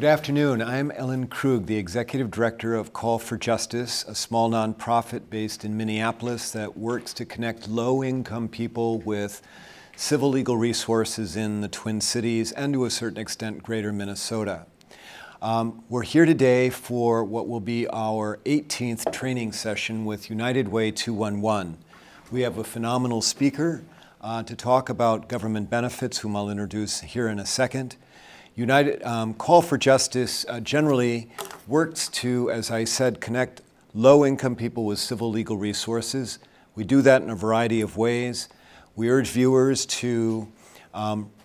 Good afternoon. I'm Ellen Krug, the Executive Director of Call for Justice, a small nonprofit based in Minneapolis that works to connect low-income people with civil legal resources in the Twin Cities and, to a certain extent, greater Minnesota. We're here today for what will be our 18th training session with United Way 211. We have a phenomenal speaker to talk about government benefits, whom I'll introduce here in a second. Call for Justice generally works to, as I said, connect low-income people with civil legal resources. We do that in a variety of ways. We urge viewers to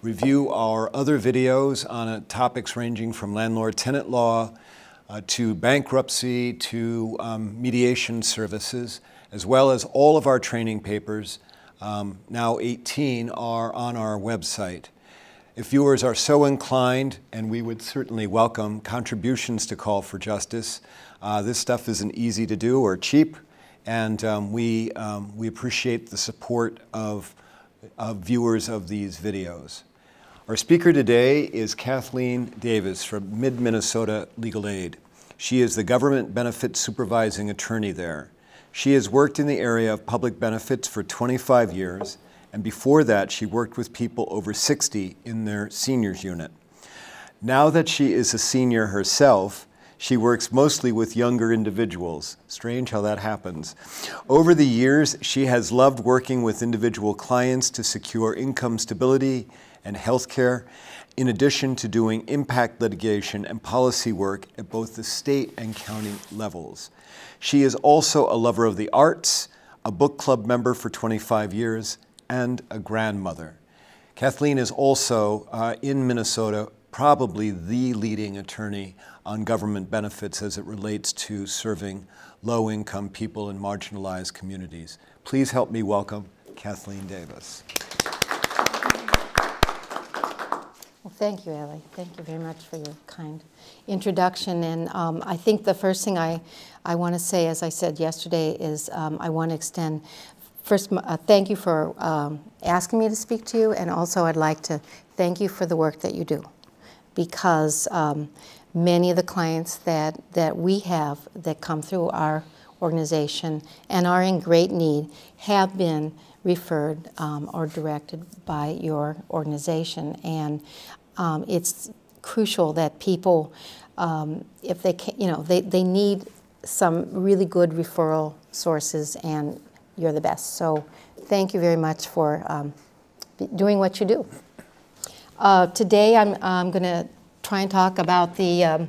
review our other videos on topics ranging from landlord-tenant law to bankruptcy to mediation services, as well as all of our training papers, now 18, are on our website. If viewers are so inclined, and we would certainly welcome contributions to Call for Justice, this stuff isn't easy to do or cheap, and we appreciate the support of viewers of these videos. Our speaker today is Kathleen Davis from Mid-Minnesota Legal Aid. She is the government benefits supervising attorney there. She has worked in the area of public benefits for 25 years. And before that, she worked with people over 60 in their seniors unit. Now that she is a senior herself, she works mostly with younger individuals. Strange how that happens. Over the years, she has loved working with individual clients to secure income stability and health care, in addition to doing impact litigation and policy work at both the state and county levels. She is also a lover of the arts, a book club member for 25 years, and a grandmother. Kathleen is also, in Minnesota, probably the leading attorney on government benefits as it relates to serving low-income people in marginalized communities. Please help me welcome Kathleen Davis. Well, thank you, Ellie. Thank you very much for your kind introduction. And I think the first thing I want to say, as I said yesterday, is I want to extend first, thank you for asking me to speak to you, and also I'd like to thank you for the work that you do, because many of the clients that we have that come through our organization and are in great need have been referred or directed by your organization, and it's crucial that people, if they can, you know, they need some really good referral sources, and you're the best. So thank you very much for doing what you do. Today I'm going to try and talk about the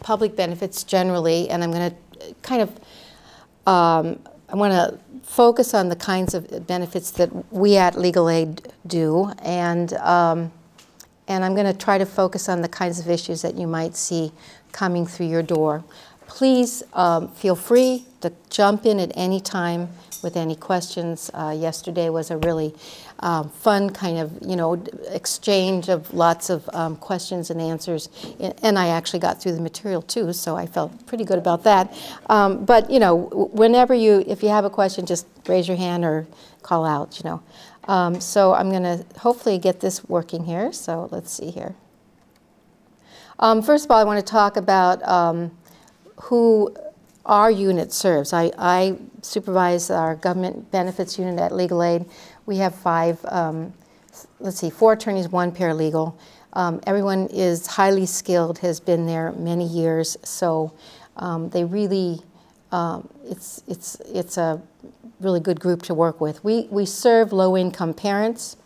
public benefits generally, and I'm going to kind of, I want to focus on the kinds of benefits that we at Legal Aid do, and I'm going to try to focus on the kinds of issues that you might see coming through your door. Please feel free to jump in at any time with any questions. Yesterday was a really fun kind of, you know, exchange of lots of questions and answers, and I actually got through the material too, so I felt pretty good about that. But you know, whenever if you have a question, just raise your hand or call out, you know. So I'm going to hopefully get this working here. So let's see here. First of all, I want to talk about who our unit serves. I supervise our government benefits unit at Legal Aid. We have five, let's see, four attorneys, one paralegal. Everyone is highly skilled, has been there many years, so they really, it's a really good group to work with. We serve low-income parents,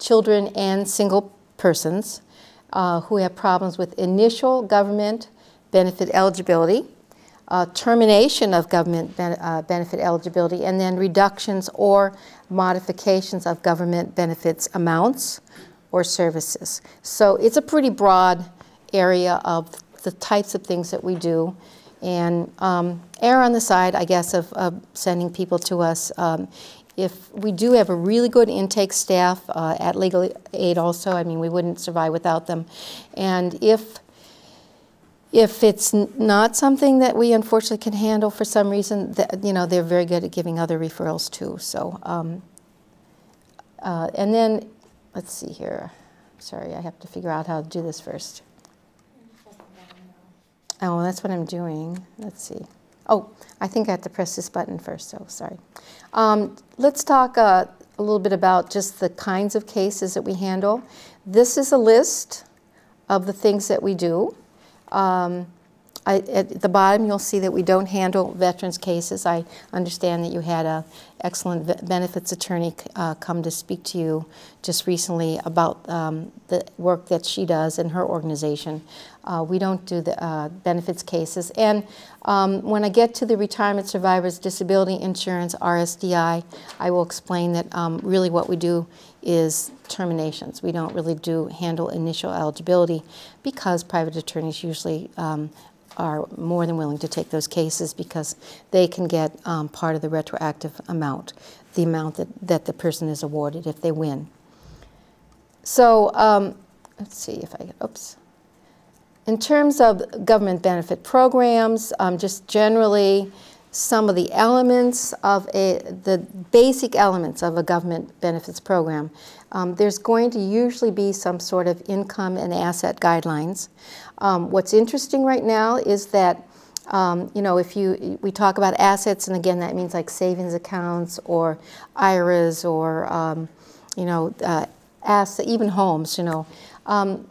children, and single persons who have problems with initial government benefit eligibility, termination of government benefit eligibility, and then reductions or modifications of government benefits amounts or services. So it's a pretty broad area of the types of things that we do, and err on the side, I guess, of sending people to us. If we do have a really good intake staff at Legal Aid also, I mean, we wouldn't survive without them. And if it's not something that we unfortunately can handle for some reason, you know, they're very good at giving other referrals too. So, and then, let's see here. Sorry, I have to figure out how to do this first. Oh, that's what I'm doing. Let's see. Oh, I think I have to press this button first, so sorry. Let's talk a little bit about just the kinds of cases that we handle. This is a list of the things that we do. At the bottom, you'll see that we don't handle veterans cases. I understand that you had an excellent benefits attorney come to speak to you just recently about the work that she does in her organization. We don't do the benefits cases. And when I get to the Retirement Survivors Disability Insurance, RSDI, I will explain that really what we do is terminations. We don't really handle initial eligibility because private attorneys usually are more than willing to take those cases because they can get part of the retroactive amount, the amount that the person is awarded if they win. So let's see if I, oops. In terms of government benefit programs, just generally some of the elements of the basic elements of a government benefits program, there's going to usually be some sort of income and asset guidelines. What's interesting right now is that, you know, we talk about assets, and again, that means like savings accounts or IRAs or, you know, even homes, you know.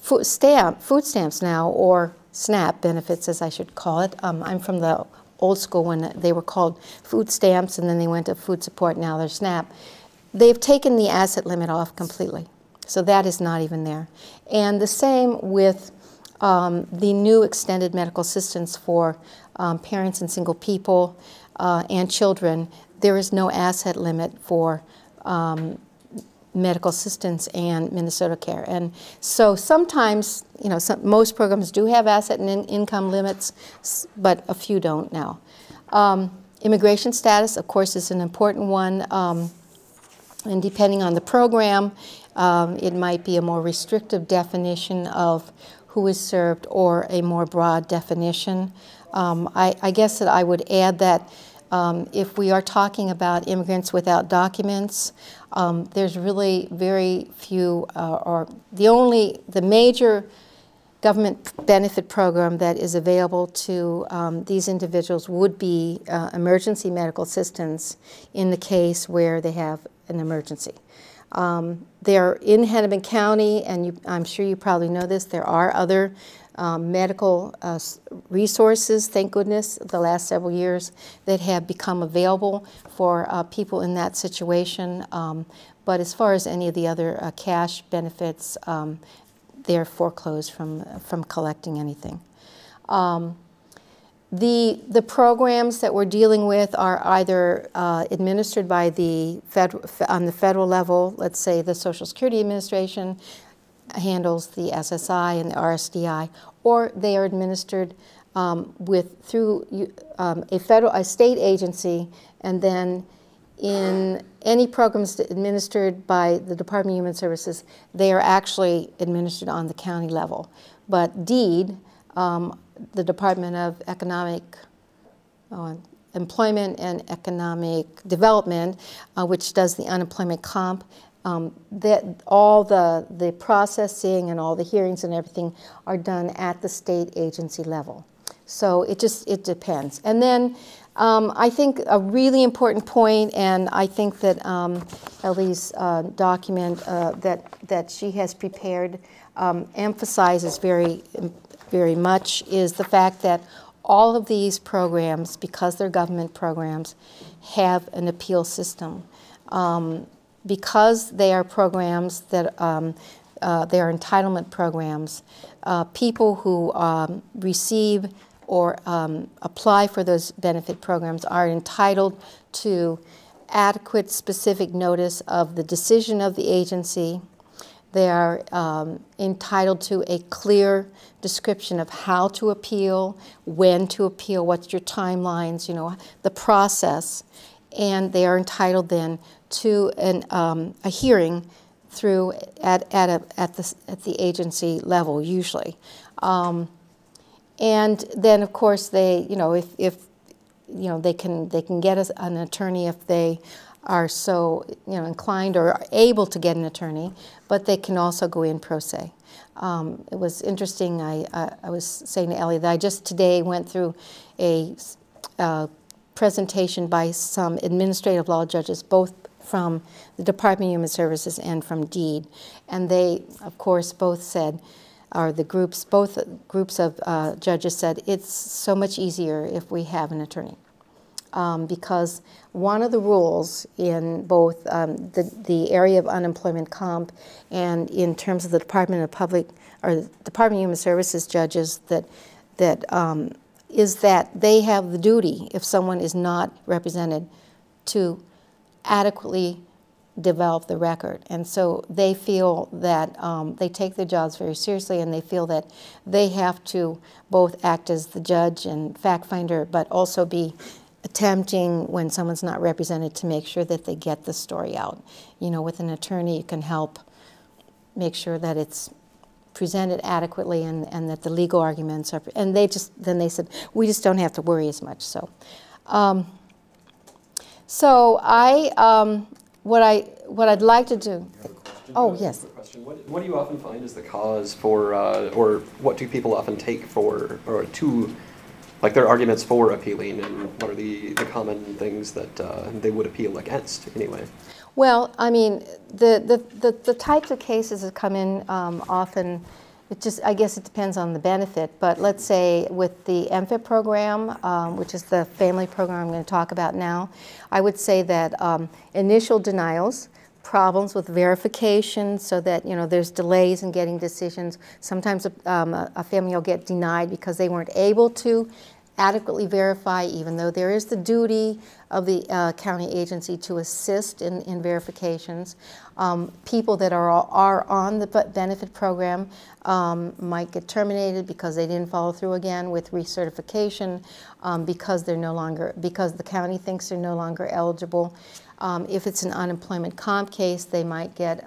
Food stamps now, or SNAP benefits, as I should call it. I'm from the old school when they were called food stamps, and then they went to food support, now they're SNAP. They've taken the asset limit off completely. So that is not even there. And the same with the new extended medical assistance for parents and single people and children. There is no asset limit for medical assistance and Minnesota Care. And so sometimes, you know, most programs do have asset and income limits, but a few don't now. Immigration status, of course, is an important one. And depending on the program, it might be a more restrictive definition of who is served or a more broad definition. I guess that I would add that if we are talking about immigrants without documents, there's really very few, or the major government benefit program that is available to these individuals would be emergency medical assistance in the case where they have an emergency. They're in Hennepin County, and I'm sure you probably know this, there are other medical resources, thank goodness, the last several years that have become available for people in that situation. But as far as any of the other cash benefits, they're foreclosed from collecting anything. The programs that we're dealing with are either administered by on the federal level. Let's say the Social Security Administration handles the SSI and the RSDI, or they are administered through a state agency, and then in any programs administered by the Department of Human Services, they are actually administered on the county level. But DEED, the Department of Employment and Economic Development, which does the unemployment comp, that all the processing and all the hearings and everything are done at the state agency level. So it depends. And then I think a really important point, and I think that Ellie's document that she has prepared emphasizes very much, is the fact that all of these programs, because they're government programs, have an appeal system. Because they are programs that they are entitlement programs, people who receive or apply for those benefit programs are entitled to adequate specific notice of the decision of the agency. They are entitled to a clear description of how to appeal, when to appeal, what's your timelines, you know, the process. And they are entitled then to a hearing through at the agency level usually. And then of course they, you know, if you know, they can get an attorney if they are so inclined or are able to get an attorney, but they can also go in pro se. It was interesting, I was saying to Ellie that I just today went through a presentation by some administrative law judges, both from the Department of Human Services and from DEED. And they, of course, both said, or the groups, both groups of judges said, it's so much easier if we have an attorney. Because one of the rules in both the area of unemployment comp and in terms of the Department of Public, or the Department of Human Services judges, that is that they have the duty, if someone is not represented, to adequately develop the record. And so they feel that they take their jobs very seriously, and they feel that they have to both act as the judge and fact finder, but also be attempting, when someone's not represented, to make sure that they get the story out. You know, with an attorney, you can help make sure that it's presented adequately, and that the legal arguments are, and they just, then they said, we just don't have to worry as much. So, what I'd like to do. Oh, yes. What do you often find is the cause for, or what do people often take for, or to, like, their arguments for appealing, and what are the common things that they would appeal against anyway? Well, I mean, the types of cases that come in often, it just, I guess it depends on the benefit, but let's say with the MFIP program, which is the family program I'm going to talk about now, I would say that initial denials, problems with verification, so that there's delays in getting decisions. Sometimes a family will get denied because they weren't able to adequately verify, even though there is the duty of the county agency to assist in verifications. People that are on the benefit program might get terminated because they didn't follow through again with recertification, because they're no longer, because the county thinks they're no longer eligible. If it's an unemployment comp case, they might get,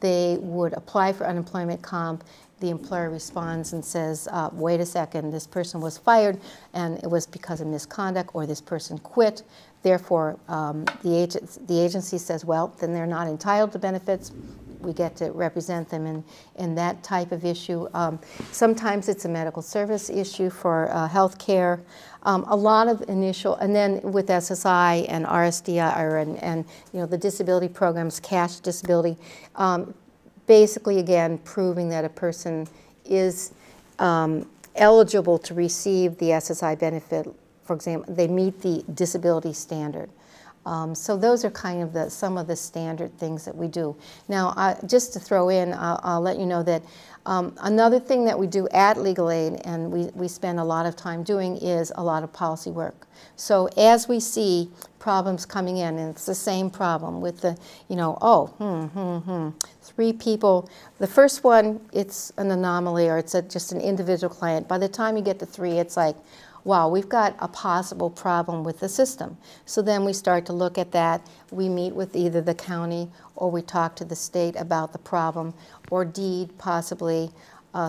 they would apply for unemployment comp. The employer responds and says, wait a second, this person was fired and it was because of misconduct, or this person quit. Therefore, the agency says, well, then they're not entitled to benefits. We get to represent them in that type of issue. Sometimes it's a medical service issue for health care. A lot of initial, and then with SSI and RSDI, and the disability programs, cash disability, basically, again, proving that a person is eligible to receive the SSI benefit. For example, they meet the disability standard. So those are kind of the, some of the standard things that we do. Now, just to throw in, I'll let you know that another thing that we do at Legal Aid, and we spend a lot of time doing, is a lot of policy work. So as we see problems coming in, and it's the same problem with the, three people. The first one, it's an anomaly, or it's just an individual client. By the time you get to three, it's like, wow, we've got a possible problem with the system. So then we start to look at that. We meet with either the county, or we talk to the state about the problem, or DEED possibly.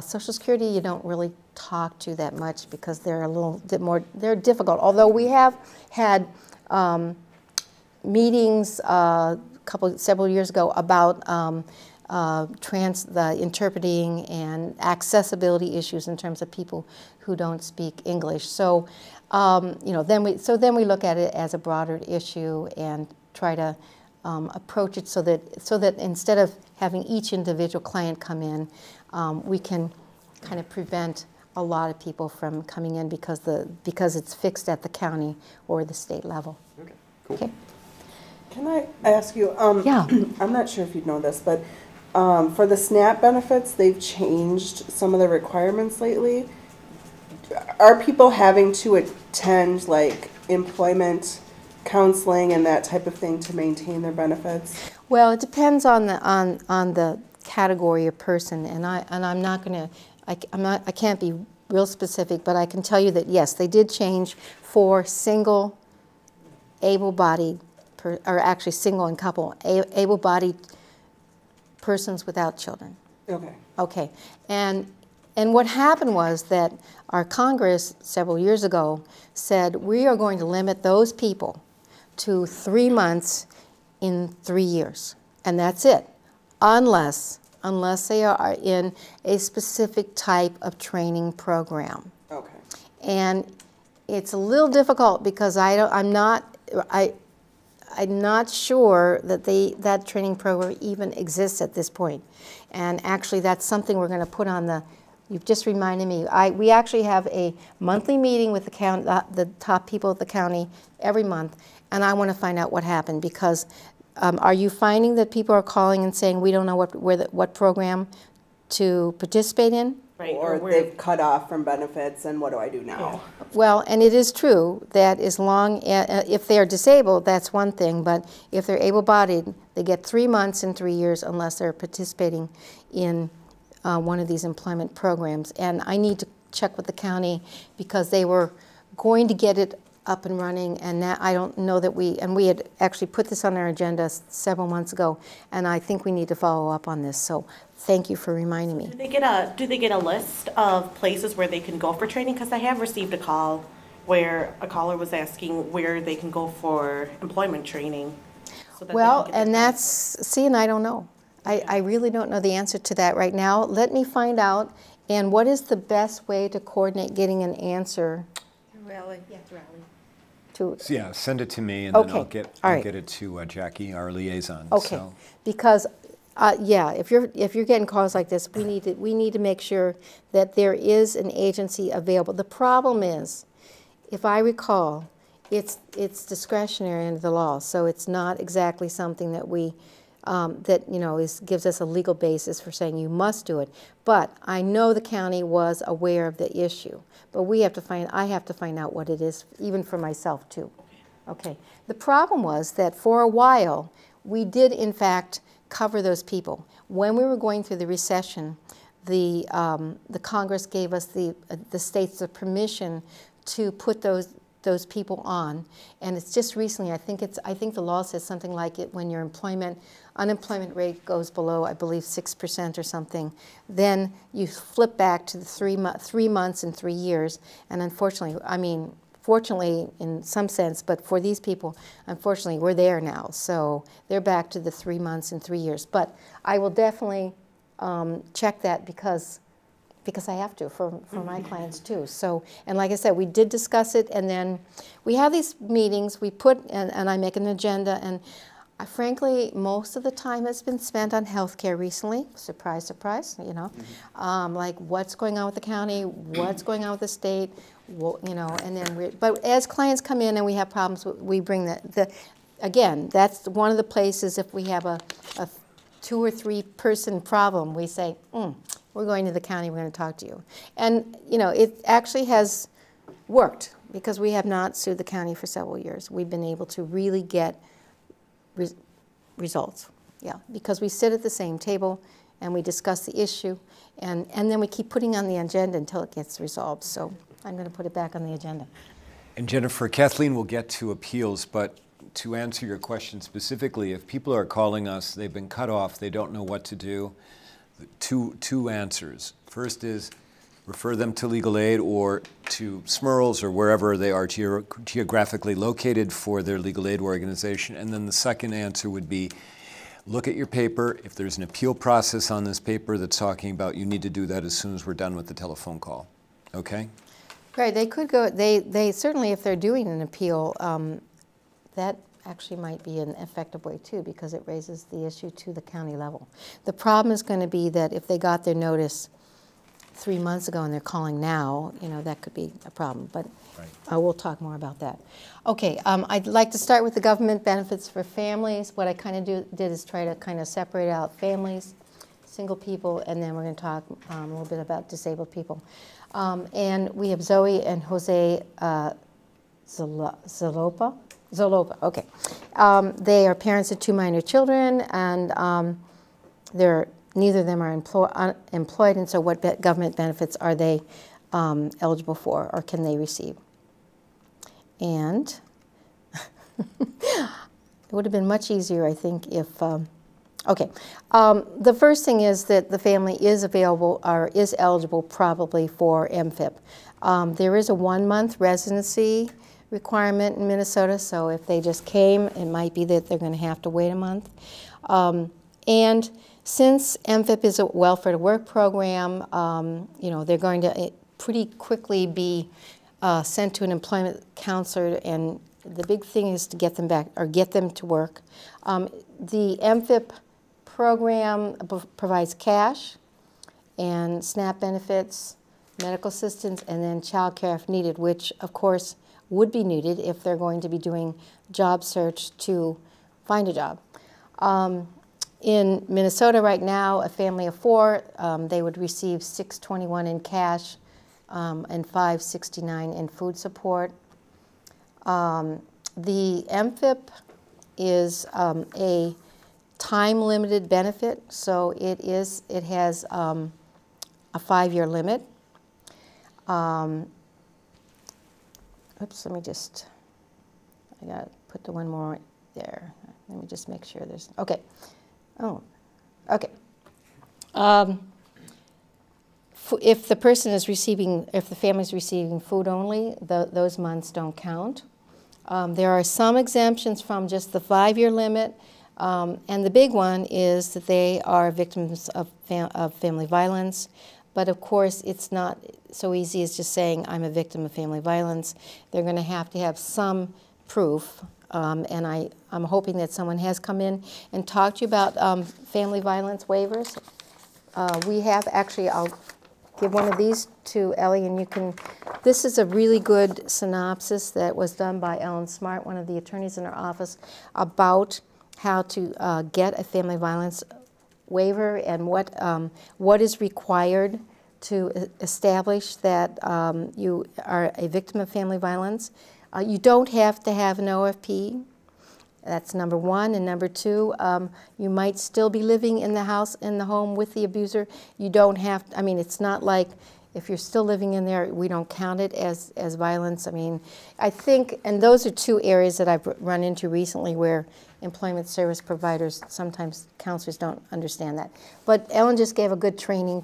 Social Security, you don't really talk to that much because they're a little bit more, they're difficult. Although we have had meetings several years ago about the interpreting and accessibility issues in terms of people who don't speak English. So, then we look at it as a broader issue and try to approach it so that instead of having each individual client come in, we can kind of prevent a lot of people from coming in because it's fixed at the county or the state level. Okay. Cool. Okay. Can I ask you? Yeah. I'm not sure if you'd know this, but for the SNAP benefits, they've changed some of the requirements lately. Are people having to attend, like, employment counseling and that type of thing to maintain their benefits? Well, it depends on the category of person, and I can't be real specific, but I can tell you that yes, they did change for single, able-bodied, or actually single and couple, able-bodied persons without children. Okay. Okay, and what happened was that our Congress several years ago said, we are going to limit those people to 3 months in 3 years, and that's it, unless they are in a specific type of training program. Okay. And it's a little difficult because I'm not sure that that training program even exists at this point. And actually, that's something we're going to put on the. You've just reminded me. We actually have a monthly meeting with the county, the top people at the county every month, and I want to find out what happened because. Are you finding that people are calling and saying we don't know what program to participate in? Right. Or they've cut off from benefits, and what do I do now? Yeah. Well, and it is true that as long as, if they are disabled, that's one thing, but if they're able-bodied, they get 3 months and 3 years unless they're participating in one of these employment programs. And I need to check with the county because they were going to get it up and running, and that, I don't know that we had actually put this on our agenda several months ago, and I think we need to follow up on this, so thank you for reminding me. Do they get a list of places where they can go for training? Because I have received a call where a caller was asking where they can go for employment training. So that and I don't know. I really don't know the answer to that right now. Let me find out, and what is the best way to coordinate getting an answer? Rally. Yeah, it's rally. Yeah, send it to me, and then I'll get it to Jackie, our liaison. Okay, so. Because yeah, if you're getting calls like this, we need to make sure that there is an agency available. The problem is, if I recall, it's discretionary under the law, so it's not exactly something that we gives us a legal basis for saying you must do it. But I know the county was aware of the issue. But I have to find out what it is, even for myself too. Okay. The problem was that for a while, we did in fact cover those people. When we were going through the recession, the Congress gave us the states the permission to put those people on, and it's just recently. I think the law says something like it when your unemployment rate goes below, I believe, 6% or something, then you flip back to the 3 months and 3 years. And unfortunately, I mean, fortunately in some sense, but for these people, unfortunately, we're there now. So they're back to the 3 months and 3 years. But I will definitely check that because I have to for my clients too. So, and like I said, we did discuss it, and then we have these meetings, we put, and I make an agenda, and frankly, most of the time has been spent on healthcare recently. Surprise, surprise, you know. Like what's going on with the county, what's going on with the state, you know, and then but as clients come in and we have problems, we bring again, that's one of the places if we have a 2 or 3 person problem, we say, we're going to the county, we're going to talk to you. And, you know, it actually has worked because we have not sued the county for several years. We've been able to really get results, yeah, because we sit at the same table and we discuss the issue, and then we keep putting on the agenda until it gets resolved. So I'm going to put it back on the agenda. And Jennifer, Kathleen will get to appeals, but to answer your question specifically, if people are calling us, they've been cut off, they don't know what to do, Two answers. First is refer them to legal aid or to SMRLs or wherever they are geographically located for their legal aid organization. And then the second answer would be look at your paper. If there's an appeal process on this paper that's talking about you need to do that as soon as we're done with the telephone call. Okay? Right. They could go. They certainly, if they're doing an appeal, that actually might be an effective way too because it raises the issue to the county level. The problem is going to be that if they got their notice 3 months ago and they're calling now, you know, that could be a problem, but right. We'll talk more about that. Okay, I'd like to start with the government benefits for families. What I kind of did is try to kind of separate out families, single people, and then we're going to talk a little bit about disabled people. And we have Zoe and Jose Zalopa. Zalopa, okay. They are parents of 2 minor children, and neither of them are employed, and so what government benefits are they eligible for or can they receive? And it would have been much easier, I think, if... okay. The first thing is that the family is available or is eligible probably for MFIP. There is a 1-month residency requirement in Minnesota, so if they just came, it might be that they're going to have to wait a month. And since MFIP is a welfare to work program, you know, they're going to pretty quickly be sent to an employment counselor, and the big thing is to get them back or get them to work. The MFIP program provides cash and SNAP benefits, medical assistance, and then child care if needed, which of course would be needed if they're going to be doing job search to find a job. In Minnesota right now, a family of four, they would receive $621 in cash and $569 in food support. The MFIP is a time-limited benefit, so it has a 5-year limit. Oops, let me just, I gotta put the one more there. Let me just make sure there's, okay. Oh, okay. If the person is receiving, if the family is receiving food only, those months don't count. There are some exemptions from just the 5-year limit, and the big one is that they are victims of family violence. But of course, it's not so easy as just saying, I'm a victim of family violence. They're going to have some proof. And I'm hoping that someone has come in and talked to you about family violence waivers. We have actually, I'll give one of these to Ellie, and you can, this is a really good synopsis that was done by Ellen Smart, one of the attorneys in our office, about how to get a family violence waiver and what is required to establish that you are a victim of family violence. You don't have to have an OFP. That's number one. And number two, you might still be living in the house, in the home with the abuser. You don't have to, I mean, it's not like if you're still living in there, we don't count it as violence. I mean, I think, and those are two areas that I've run into recently where employment service providers, sometimes counselors don't understand that. But Ellen just gave a good training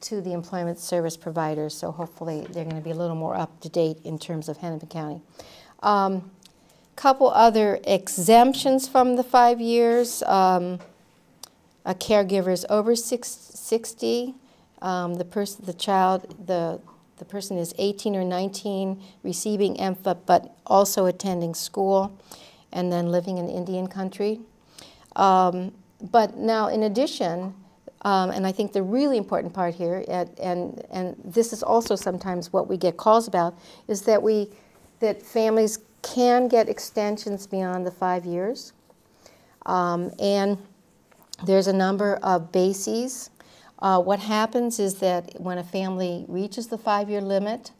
to the employment service providers, so hopefully they're going to be a little more up to date in terms of Hennepin County. Couple other exemptions from the 5 years. A caregiver's over 60. The person is 18 or 19, receiving MFIP, but also attending school, and then living in Indian country. But now, in addition, and I think the really important part here, and this is also sometimes what we get calls about, is that that families can get extensions beyond the 5 years. And there's a number of bases. What happens is that when a family reaches the 5-year limit,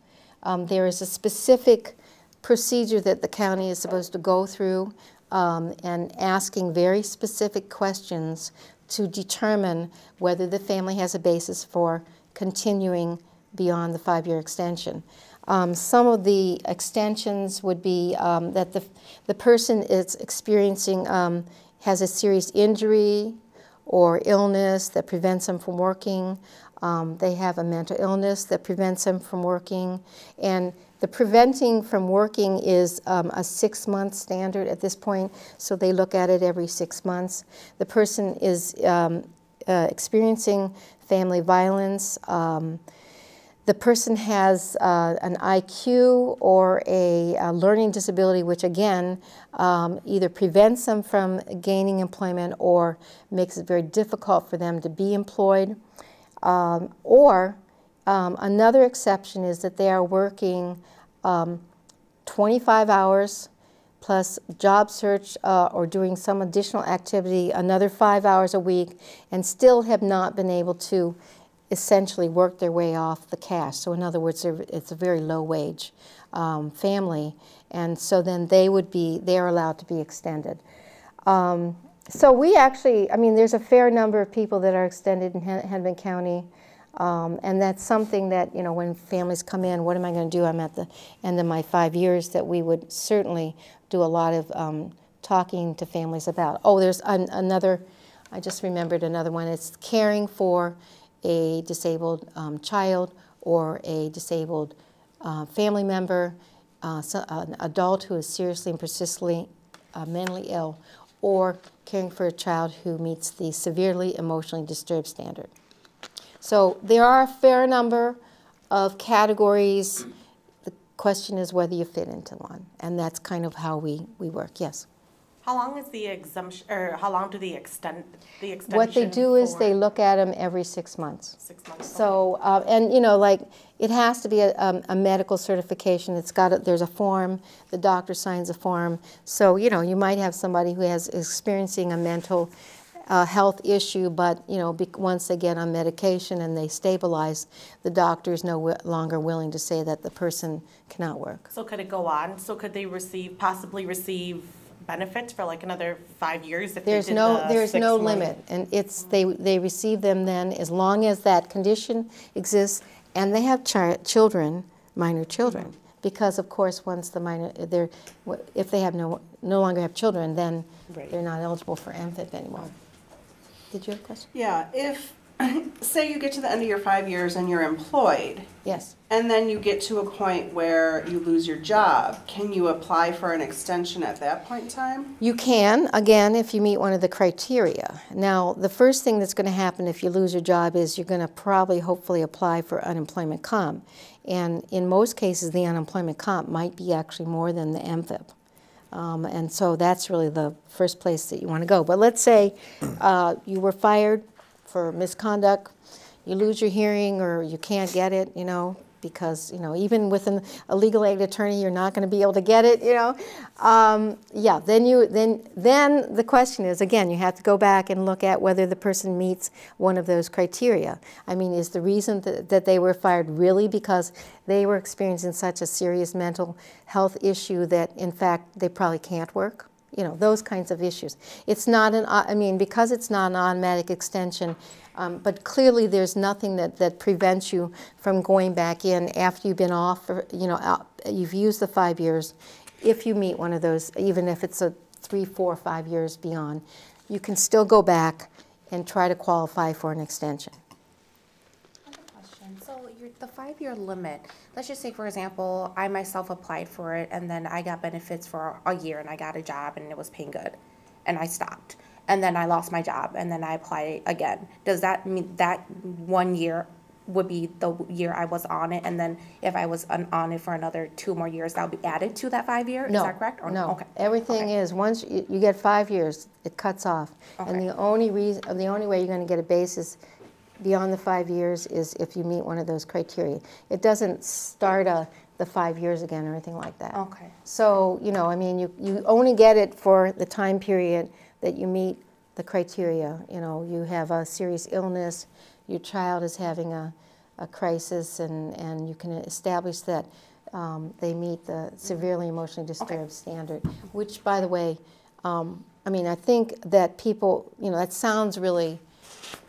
there is a specific procedure that the county is supposed to go through, and asking very specific questions to determine whether the family has a basis for continuing beyond the 5-year extension. Some of the extensions would be that the person is experiencing, has a serious injury or illness that prevents them from working. They have a mental illness that prevents them from working. And the preventing from working is a 6-month standard at this point, so they look at it every 6 months. The person is experiencing family violence. The person has an IQ or a learning disability, which again either prevents them from gaining employment or makes it very difficult for them to be employed. Another exception is that they are working 25 hours plus job search or doing some additional activity, another 5 hours a week, and still have not been able to essentially work their way off the cash. So in other words, it's a very low wage family, and so then they are allowed to be extended. So we actually, I mean, there's a fair number of people that are extended in Hennepin County, and that's something that, you know, when families come in, what am I going to do? I'm at the end of my 5 years, that we would certainly do a lot of talking to families about. Oh, there's another, I just remembered another one. It's caring for a disabled child or a disabled family member, an adult who is seriously and persistently mentally ill, or caring for a child who meets the severely emotionally disturbed standard. So there are a fair number of categories. The question is whether you fit into one, and that's kind of how we work. Yes. How long is the exemption, or how long do they extend the extension? What they do is they look at them every 6 months. 6 months. So, and you know, like it has to be a medical certification. It's got a, there's a form. The doctor signs a form. So you know, you might have somebody who is experiencing a mental health issue, but you know, once they get on medication and they stabilize, the doctor is no longer willing to say that the person cannot work. So could it go on? So could they receive, possibly receive, benefits for like another 5 years if there's no limit, and it's they receive them then as long as that condition exists, and they have children, minor children, because of course once the minor if they have no longer have children, then they're not eligible for MFIP anymore. Did you have a question? Yeah, if say you get to the end of your 5 years and you're employed. Yes. And then you get to a point where you lose your job. Can you apply for an extension at that point in time? You can, again, if you meet one of the criteria. Now, the first thing that's going to happen if you lose your job is you're going to probably, hopefully, apply for unemployment comp. And in most cases, the unemployment comp might be actually more than the MFIP. And so that's really the first place that you want to go. But let's say you were fired for misconduct, you lose your hearing or you can't get it, you know, because, you know, even with a legal aid attorney, you're not going to be able to get it, you know. Yeah, then the question is, again, you have to go back and look at whether the person meets one of those criteria. I mean, is the reason that they were fired really because they were experiencing such a serious mental health issue that, in fact, they probably can't work? You know, those kinds of issues. It's not an, I mean, because it's not an automatic extension, but clearly there's nothing that prevents you from going back in after you've been off, or, you know, you've used the 5 years. If you meet one of those, even if it's a 3, 4, 5 years beyond, you can still go back and try to qualify for an extension. Another question. So the 5-year limit, let's just say, for example, I myself applied for it and then I got benefits for a year and I got a job and it was paying good and I stopped and then I lost my job and then I applied again. Does that mean that 1 year would be the year I was on it, and then if I was on it for another 2 more years, that would be added to that 5 year? No. Is that correct? Or no. Okay. Everything is, once you get 5 years, it cuts off. Okay. And the only way you're going to get a basis beyond the 5 years is if you meet one of those criteria. It doesn't start the 5 years again or anything like that. Okay. So, you know, I mean, you only get it for the time period that you meet the criteria. You know, you have a serious illness, your child is having a crisis, and you can establish that they meet the severely emotionally disturbed standard, which, by the way, I mean, I think that people, you know, that sounds really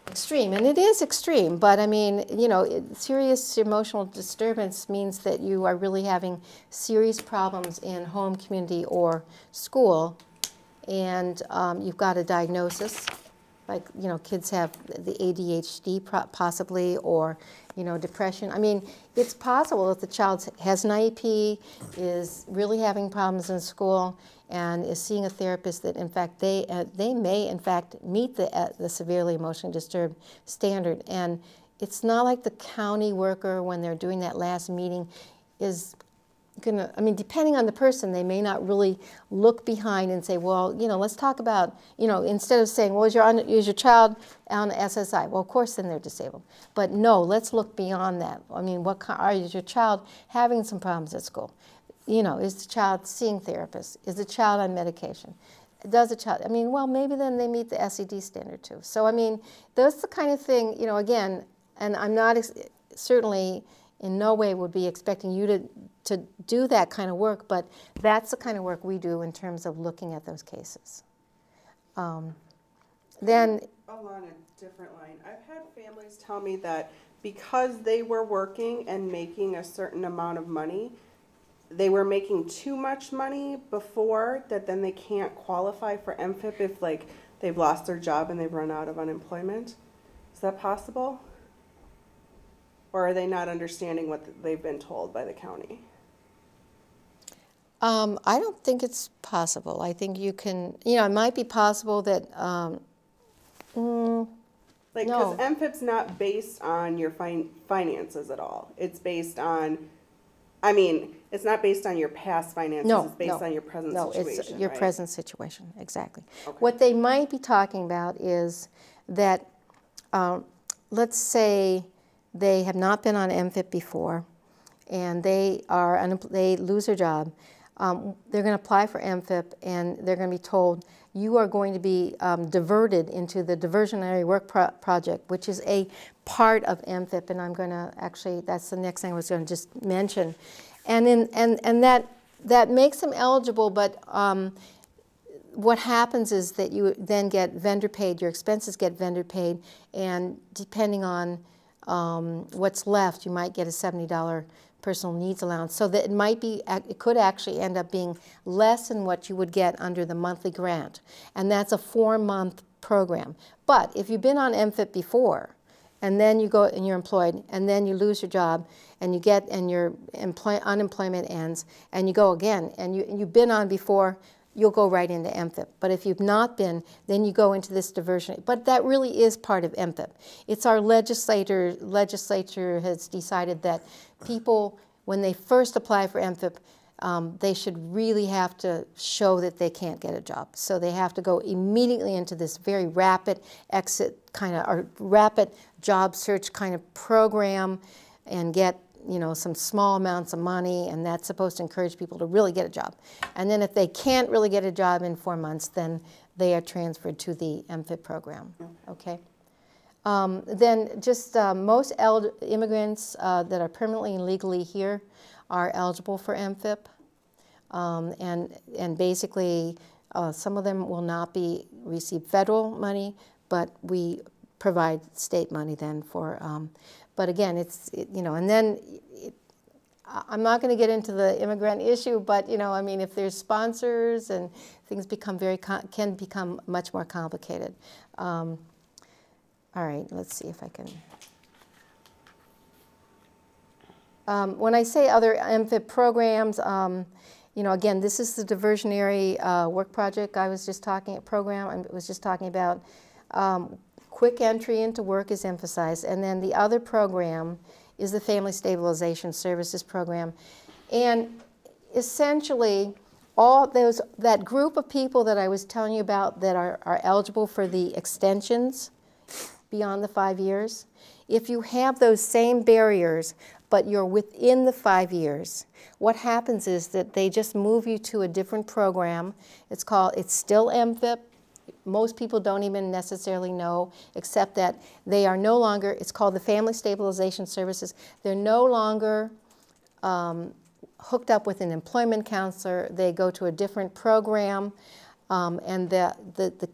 extreme, and it is extreme, but I mean, you know, serious emotional disturbance means that you are really having serious problems in home, community, or school, and you've got a diagnosis, like, you know, kids have the ADHD possibly, or, you know, depression. I mean, it's possible that the child has an IEP, is really having problems in school, and is seeing a therapist, that in fact they may in fact meet the severely emotionally disturbed standard. And it's not like the county worker, when they're doing that last meeting, is gonna, I mean, depending on the person, they may not really look behind and say, well, you know, let's talk about, you know, instead of saying, well, is your child on SSI? Well, of course, then they're disabled. But no, let's look beyond that. I mean, is your child having some problems at school? You know, is the child seeing therapists? Is the child on medication? Does the child, I mean, well, maybe then they meet the SED standard too. So, I mean, that's the kind of thing, you know, again, and I'm not, certainly in no way would be expecting you to do that kind of work, but that's the kind of work we do in terms of looking at those cases. Then, along a different line, I've had families tell me that because they were working and making a certain amount of money, they were making too much money before that, then they can't qualify for MFIP if, like, they've lost their job and they've run out of unemployment. Is that possible? or are they not understanding what they've been told by the county? I don't think it's possible. I think you can, you know, it might be possible that, like, because MFIP's not based on your finances at all. It's based on, I mean, it's not based on your past finances. No, it's based on your present situation. No, it's your present situation, exactly. Okay. What they might be talking about is that, let's say they have not been on MFIP before, and they are lose their job, they're going to apply for MFIP, and they're going to be told, you are going to be diverted into the diversionary work project, which is a part of MFIP, and I'm going to actually, that's the next thing I was going to just mention. And that makes them eligible, but what happens is that you then get vendor paid, your expenses get vendor paid, and depending on what's left, you might get a $70 personal needs allowance. So that it could actually end up being less than what you would get under the monthly grant. And that's a 4-month program. But if you've been on MFIP before, and then you go and you're employed, and then you lose your job, and you get, and your unemployment ends, and you go again, and you've been on before, you'll go right into MFIP. But if you've not been, then you go into this diversion. But that really is part of MFIP. It's our legislature has decided that people, when they first apply for MFIP, they should really have to show that they can't get a job. So they have to go immediately into this very rapid exit kind of, or rapid job search kind of program, and get, you know, some small amounts of money, and that's supposed to encourage people to really get a job. And then if they can't really get a job in 4 months, then they are transferred to the MFIP program. Okay. Then just most immigrants that are permanently and legally here are eligible for MFIP. And basically, some of them will not receive federal money, but we provide state money then for, but again, you know, and then I'm not going to get into the immigrant issue, but, you know, I mean, if there's sponsors and things can become much more complicated. All right, let's see if I can. When I say other MFIP programs, you know, again, this is the diversionary work project I was just talking about. Quick entry into work is emphasized, and then the other program is the Family Stabilization Services Program, and essentially all those, that group of people that I was telling you about that are eligible for the extensions beyond the 5 years, if you have those same barriers but you're within the 5 years, what happens is that they just move you to a different program. It's still MFIP. Most people don't even necessarily know, except that they are no longer, it's called the Family Stabilization Services. They're no longer hooked up with an employment counselor. They go to a different program. And the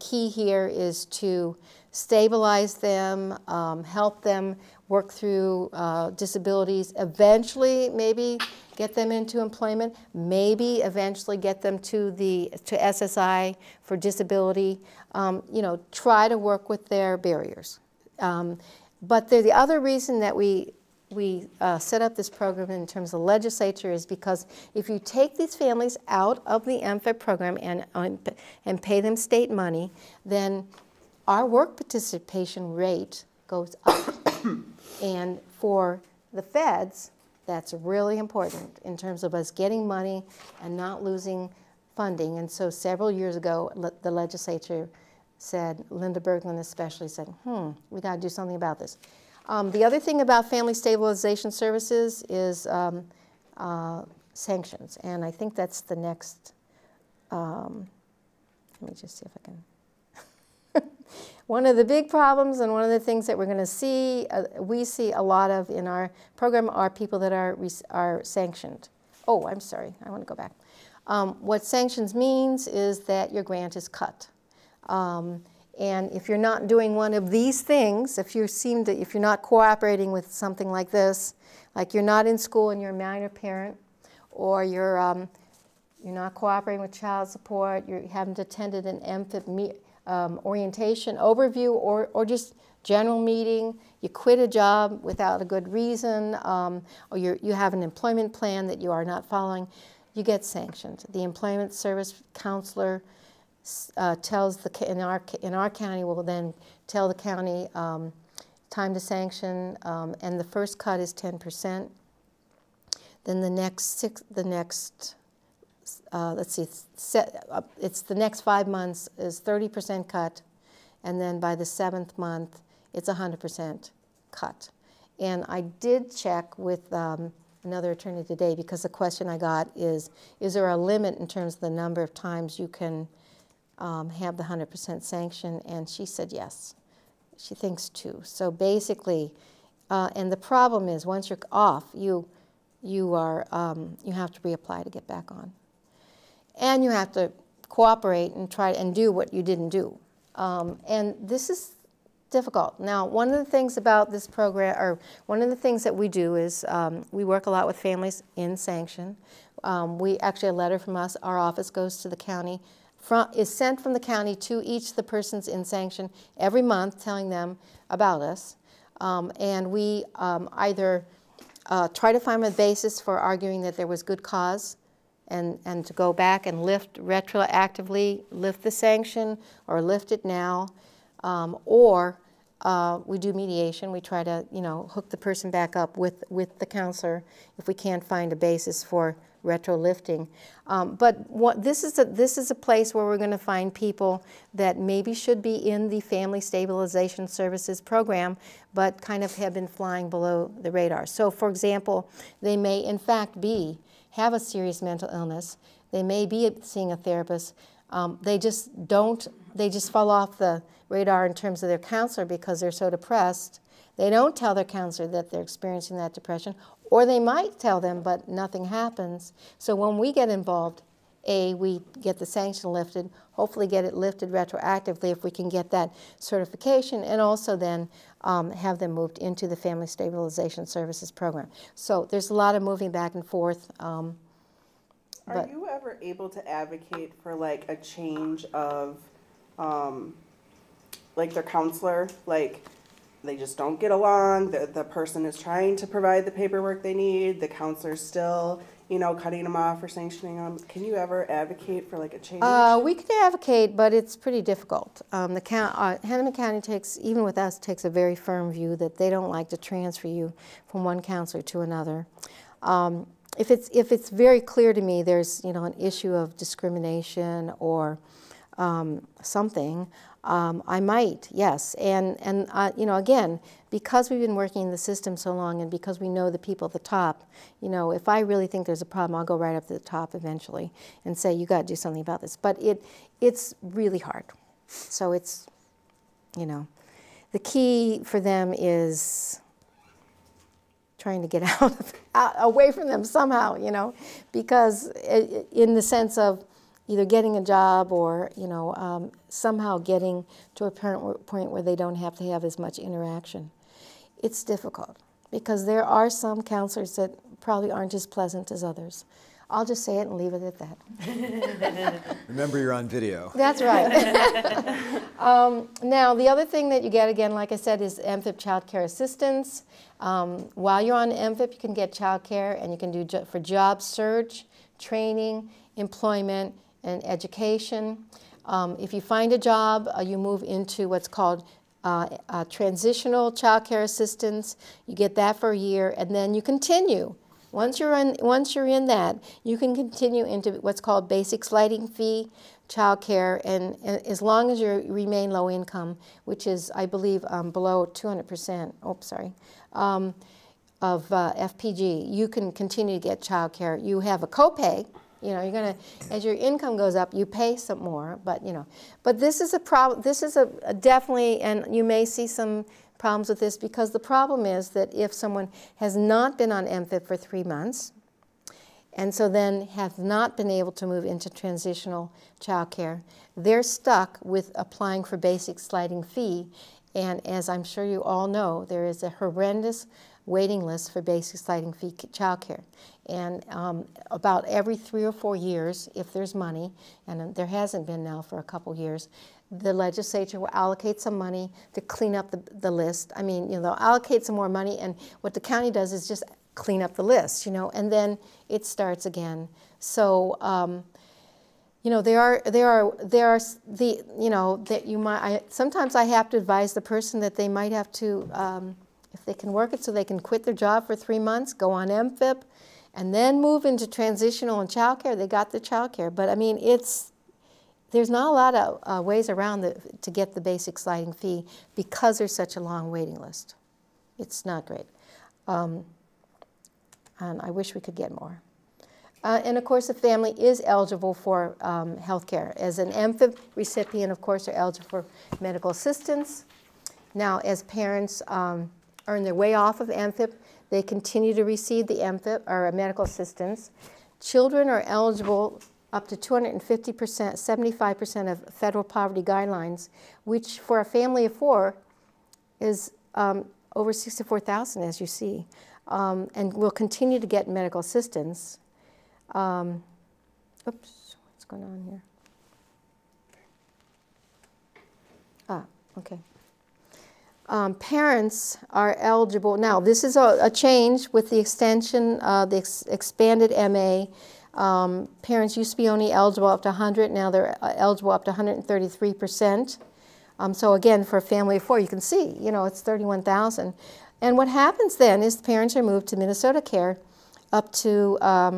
key here is to stabilize them, help them work through disabilities, eventually maybe get them into employment, maybe eventually get them to SSI for disability, you know, try to work with their barriers. But the other reason that we set up this program in terms of legislature is because if you take these families out of the MFIP program and pay them state money, then our work participation rate goes up. And for the feds, that's really important in terms of us getting money and not losing funding. And so several years ago, the legislature said, Linda Bergman especially said, we got to do something about this. The other thing about Family Stabilization Services is sanctions. And I think that's the next, let me just see if I can. One of the big problems and one of the things that we're going to see, we see a lot of in our program, are people that are sanctioned. Oh, I'm sorry. I want to go back. What sanctions means is that your grant is cut. And if you're not doing one of these things, if you're not cooperating with something like this, like you're not in school and you're a minor parent, or you're not cooperating with child support, you haven't attended an MFIP orientation, overview, or just general meeting. You quit a job without a good reason, or you have an employment plan that you are not following, you get sanctioned. The employment service counselor tells the, in our county, will then tell the county time to sanction, and the first cut is 10%. Then the next the next 5 months is 30% cut, and then by the 7th month, it's 100% cut. And I did check with another attorney today, because the question I got is there a limit in terms of the number of times you can have the 100% sanction? And she said yes. She thinks 2. So basically, and the problem is once you're off, you have to reapply to get back on. And you have to cooperate and try and do what you didn't do. And this is difficult. Now, one of the things about this program, or one of the things that we do is we work a lot with families in sanction. We actually, a letter from us, our office goes to the county, is sent from the county to each of the persons in sanction every month telling them about us. And we either try to find a basis for arguing that there was good cause, and to go back and lift retroactively, lift the sanction or lift it now, or we do mediation. We try to, you know, hook the person back up with the counselor if we can't find a basis for retro lifting. But what, this is a place where we're going to find people that maybe should be in the Family Stabilization Services program, but kind of have been flying below the radar. So, for example, they may in fact have a serious mental illness. They may be seeing a therapist. They just fall off the radar in terms of their counselor because they're so depressed. They don't tell their counselor that they're experiencing that depression, or they might tell them, but nothing happens. So when we get involved, A, we get the sanction lifted, hopefully get it lifted retroactively if we can get that certification, and also then have them moved into the Family Stabilization Services program. So there's a lot of moving back and forth. Are you ever able to advocate for like a change of like their counselor? Like they just don't get along, the person is trying to provide the paperwork they need, the counselor's still, you know, cutting them off or sanctioning them. Can you ever advocate for like a change? We can advocate, but it's pretty difficult. The Hennepin County takes, even with us, takes a very firm view that they don't like to transfer you from one counselor to another. If it's very clear to me there's, you know, an issue of discrimination or something, I might, yes. And you know, again, because we've been working in the system so long and because we know the people at the top, you know, if I really think there's a problem, I'll go right up to the top eventually and say, you got to do something about this. But it's really hard. So it's, you know, the key for them is trying to get away from them somehow, you know, because in the sense of either getting a job or, you know, somehow getting to a point where they don't have to have as much interaction. It's difficult because there are some counselors that probably aren't as pleasant as others. I'll just say it and leave it at that. Remember, you're on video. That's right. Now, the other thing that you get, again, like I said, is MFIP child care assistance. While you're on MFIP, you can get child care, and you can do for job search, training, employment, and education. If you find a job, you move into what's called transitional child care assistance. You get that for a year, and then you continue. Once you're in that, you can continue into what's called basic sliding fee child care, and as long as you remain low income, which is, I believe, below 200%. Oops, sorry. Of FPG, you can continue to get child care. You have a copay. You know, you're gonna, as your income goes up, you pay some more. But you know, but this is a problem. This is a definitely, and you may see some problems with this, because the problem is that if someone has not been on MFIP for 3 months, and so then have not been able to move into transitional child care, they're stuck with applying for basic sliding fee. And as I'm sure you all know, there is a horrendous waiting list for basic sliding fee child care. And about every 3 or 4 years, if there's money, and there hasn't been now for a couple years, the legislature will allocate some money to clean up the list. I mean, you know, they'll allocate some more money, and what the county does is just clean up the list, you know, and then it starts again. So, you know, sometimes I have to advise the person that they might have to, if they can work it so they can quit their job for 3 months, go on MFIP, and then move into transitional and child care. They got their child care. But I mean, it's, there's not a lot of ways around to get the basic sliding fee because there's such a long waiting list. It's not great. And I wish we could get more. And of course, the family is eligible for health care. As an MFIP recipient, of course, they're eligible for medical assistance. Now, as parents earn their way off of MFIP, they continue to receive the MFIP, or medical assistance. Children are eligible up to 250%, 75% of federal poverty guidelines, which for a family of four is over $64,000, as you see, and will continue to get medical assistance. Oops, what's going on here? Ah, okay. Parents are eligible. Now, this is a change with the extension, the expanded MA. Parents used to be only eligible up to 100. Now they're eligible up to 133%. So again, for a family of four, you can see, you know, it's $31,000. And what happens then is the parents are moved to Minnesota Care up to 200%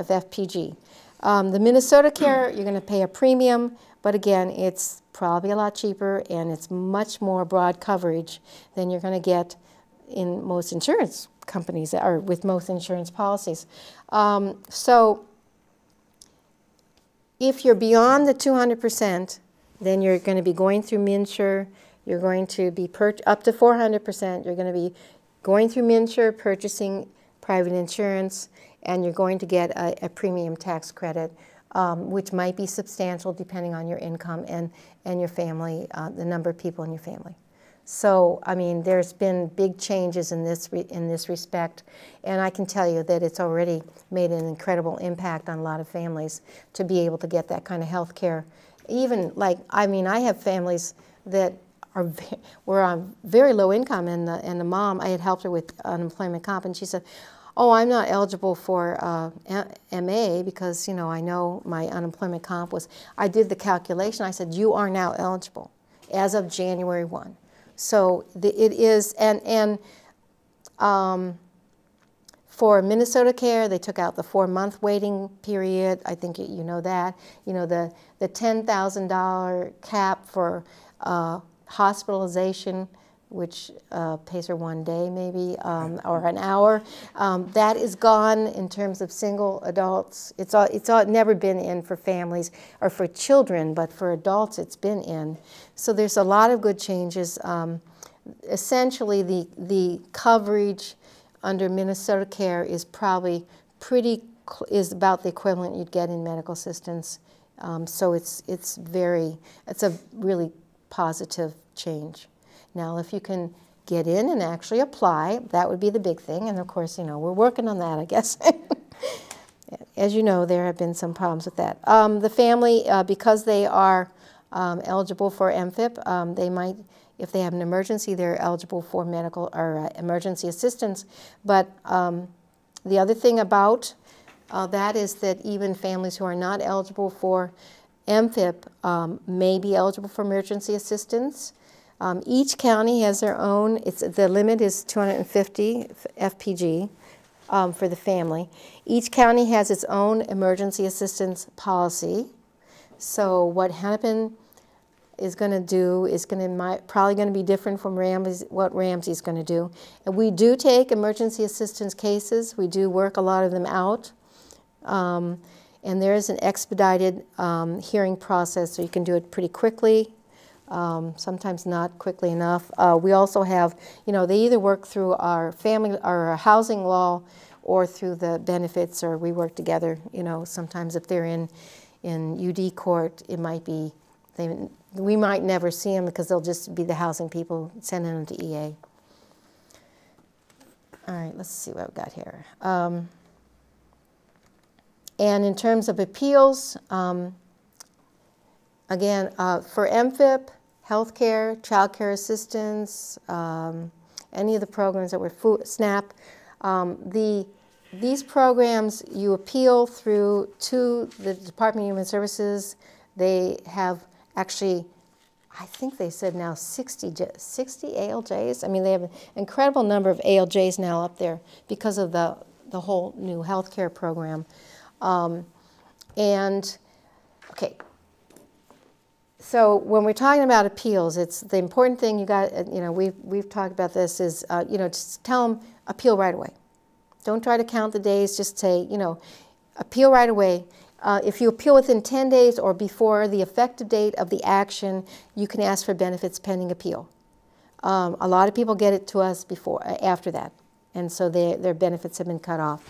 of FPG. The Minnesota Care, you're going to pay a premium, but again, it's probably a lot cheaper and it's much more broad coverage than you're going to get in most insurance companies or with most insurance policies. So if you're beyond the 200%, then you're going to be going through MNsure, you're going to be up to 400%, you're going to be going through MNsure, purchasing private insurance, and you're going to get a premium tax credit, which might be substantial depending on your income and your family, the number of people in your family. So, I mean, there's been big changes in this respect, and I can tell you that it's already made an incredible impact on a lot of families to be able to get that kind of health care. Even, like, I mean, I have families that were on very low income, and the mom, I had helped her with unemployment comp, and she said, "Oh, I'm not eligible for MA because, you know, I know my unemployment comp was," I did the calculation, I said, "You are now eligible as of January 1. So it is, and for Minnesota Care, they took out the 4-month waiting period. I think you know that. You know, the $10,000 cap for hospitalization, which pays for one day maybe, or an hour. That is gone in terms of single adults. It's never been in for families or for children, but for adults it's been in. So there's a lot of good changes. Essentially, the coverage under Minnesota Care is probably is about the equivalent you'd get in medical assistance. So it's a really positive change. Now, if you can get in and actually apply, that would be the big thing. And of course, you know, we're working on that, I guess. As you know, there have been some problems with that. The family, because they are eligible for MFIP, they might, if they have an emergency, they're eligible for medical or emergency assistance. But the other thing about that is that even families who are not eligible for MFIP may be eligible for emergency assistance. Each county has their own, the limit is 250 FPG for the family. Each county has its own emergency assistance policy. So what Hennepin is going to do is probably going to be different from what Ramsey's going to do. And we do take emergency assistance cases. We do work a lot of them out. And there is an expedited hearing process, so you can do it pretty quickly. Sometimes not quickly enough. We also have, you know, they either work through our family or our housing law or through the benefits, or we work together, you know. Sometimes if they're in UD court, it might be, we might never see them because they'll just be the housing people sending them to EA. All right, let's see what we've got here. And in terms of appeals, Again, for MFIP, healthcare, childcare assistance, any of the programs that were SNAP, these programs you appeal through to the Department of Human Services. They have actually, I think they said now 60 ALJs. I mean, they have an incredible number of ALJs now up there because of the whole new healthcare program. Okay. So when we're talking about appeals, it's the important thing you got, we've talked about this is, just tell them appeal right away. Don't try to count the days, just say, appeal right away. If you appeal within 10 days or before the effective date of the action, you can ask for benefits pending appeal. A lot of people get it to us after that, and so their benefits have been cut off.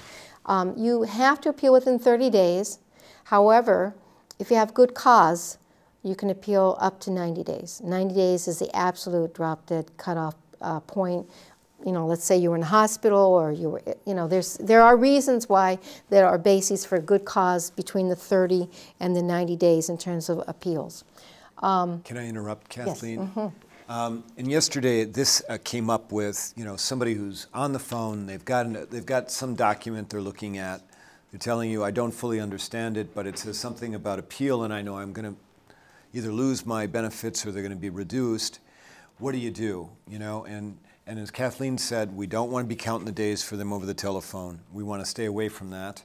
You have to appeal within 30 days. However, if you have good cause, you can appeal up to 90 days. 90 days is the absolute drop-dead cutoff point. Let's say you were in the hospital or you were, there are reasons why there are bases for good cause between the 30 and the 90 days in terms of appeals. Can I interrupt, Kathleen? Yes. Mm-hmm. And yesterday this came up with, somebody who's on the phone, they've got some document they're looking at. They're telling you, I don't fully understand it, but it says something about appeal and I know I'm going to either lose my benefits or they're going to be reduced. What do? And as Kathleen said, we don't want to be counting the days for them over the telephone. We want to stay away from that.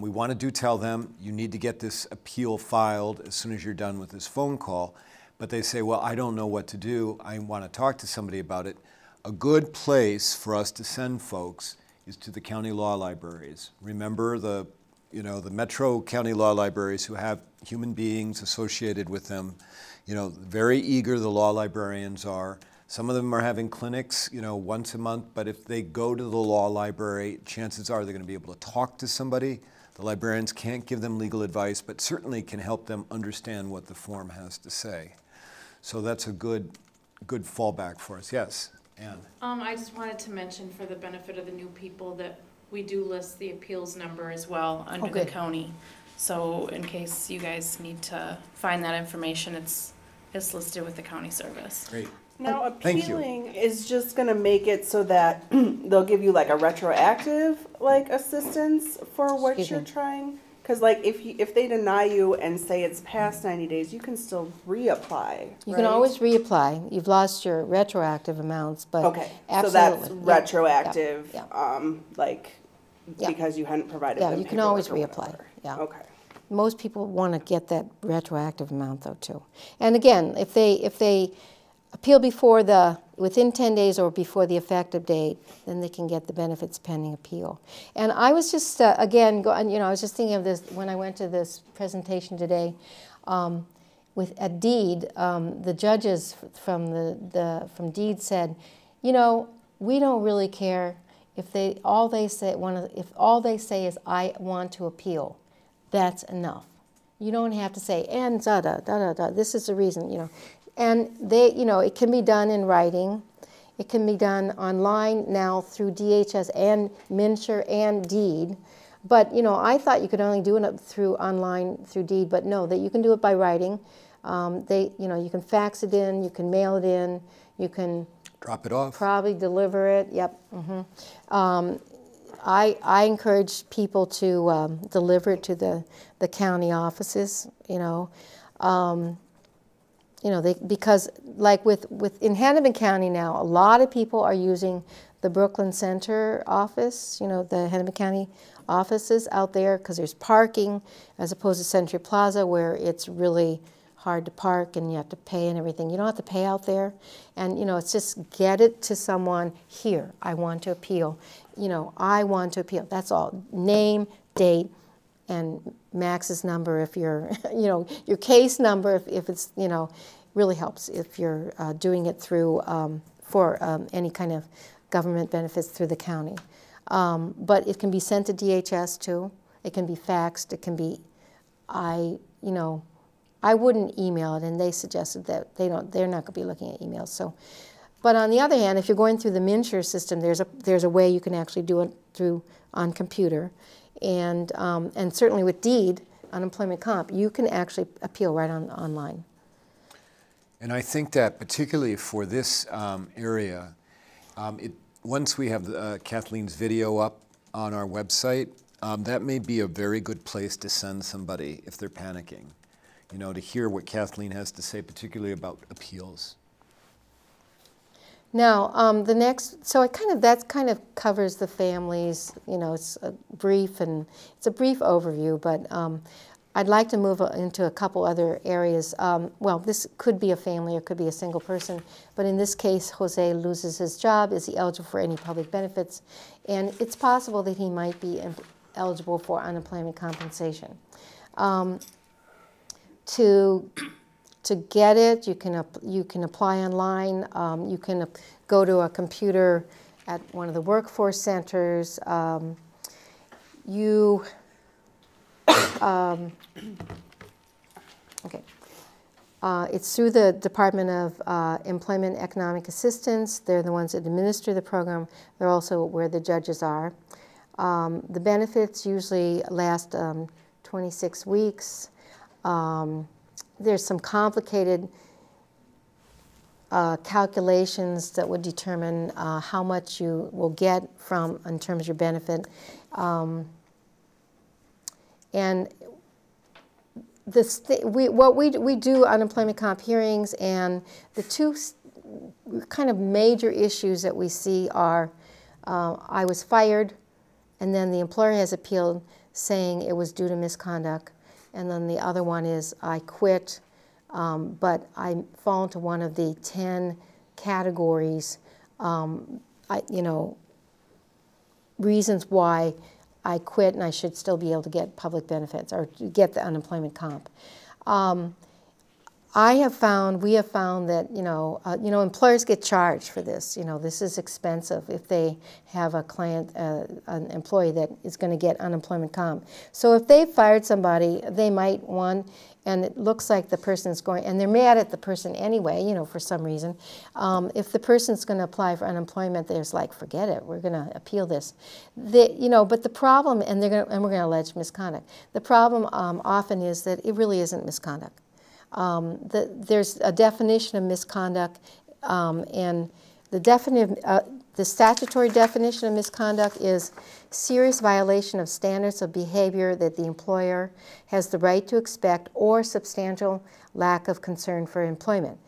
We want to tell them, you need to get this appeal filed as soon as you're done with this phone call. But they say, well, I don't know what to do. I want to talk to somebody about it. A good place for us to send folks is to the county law libraries. Remember the metro county law libraries who have human beings associated with them. Very eager the law librarians are. Some of them are having clinics, once a month, but if they go to the law library, chances are they're going to be able to talk to somebody. The librarians can't give them legal advice, but certainly can help them understand what the form has to say. So that's a good fallback for us. Yes, Anne? I just wanted to mention for the benefit of the new people that we do list the appeals number as well under the county. So in case you guys need to find that information, it's listed with the county service. Great. Now, appealing is just going to make it so that they'll give you like a retroactive assistance for what you're trying. Because if they deny you and say it's past 90 days, you can still reapply. You can always reapply. You've lost your retroactive amounts, but absolutely. So that's retroactive, because you hadn't provided. Yeah, you can always reapply. Yeah. Okay. Most people want to get that retroactive amount though too. And again, if they appeal within 10 days or before the effective date, then they can get the benefits pending appeal. And I was just, I was just thinking of this when I went to this presentation today. With a DEED, the judges from DEED said, we don't really care if all they say is I want to appeal. That's enough. You don't have to say and da da da da da. This is the reason, And they, it can be done in writing. It can be done online now through DHS and MNsure and DEED. But, I thought you could only do it through online, through DEED, but no, that you can do it by writing. You can fax it in, you can mail it in, you can drop it off, probably deliver it. Yep. Mm-hmm. I encourage people to deliver it to the county offices, because like in Hennepin County now, a lot of people are using the Brooklyn Center office, the Hennepin County offices out there because there's parking as opposed to Century Plaza where it's really hard to park and you have to pay and everything. You don't have to pay out there. And, it's just get it to someone here. I want to appeal. I want to appeal. That's all. Name, date, and Max's number if you're, your case number if it's, really helps if you're doing it through, any kind of government benefits through the county. But it can be sent to DHS too. It can be faxed. It can be, I wouldn't email it, and they suggested that they're not going to be looking at emails. So, but on the other hand, if you're going through the MNsure system, there's a way you can actually do it on computer. And certainly with DEED, unemployment comp, you can actually appeal right on online. And I think that particularly for this area, once we have Kathleen's video up on our website, that may be a very good place to send somebody if they're panicking, you know, to hear what Kathleen has to say, particularly about appeals. Now, the next, so it kind of, that kind of covers the families, you know, it's a brief and it's a brief overview, but I'd like to move into a couple other areas. Well, this could be a family or could be a single person, but in this case, Jose loses his job. Is he eligible for any public benefits? And it's possible that he might be eligible for unemployment compensation. To get it, you can apply online. You can go to a computer at one of the workforce centers. It's through the Department of Employment Economic Assistance. They're the ones that administer the program. They're also where the judges are. The benefits usually last 26 weeks. There's some complicated calculations that would determine how much you will get from in terms of your benefit. And this what we do unemployment comp hearings, and the two kind of major issues that we see are I was fired, and then the employer has appealed saying it was due to misconduct. And then the other one is I quit, but I fall into one of the 10 categories, reasons why I quit and I should still be able to get public benefits or get the unemployment comp. We have found that, employers get charged for this. You know, this is expensive if they have a client, an employee that is going to get unemployment comp. So if they fired somebody, they might want, and it looks like the person's going, and they're mad at the person anyway, you know, for some reason. If the person's going to apply for unemployment, they're just like, forget it, we're going to appeal this. But the problem, and we're going to allege misconduct. The problem often is that it really isn't misconduct. There's a definition of misconduct, and the statutory definition of misconduct is serious violation of standards of behavior that the employer has the right to expect or substantial lack of concern for employment.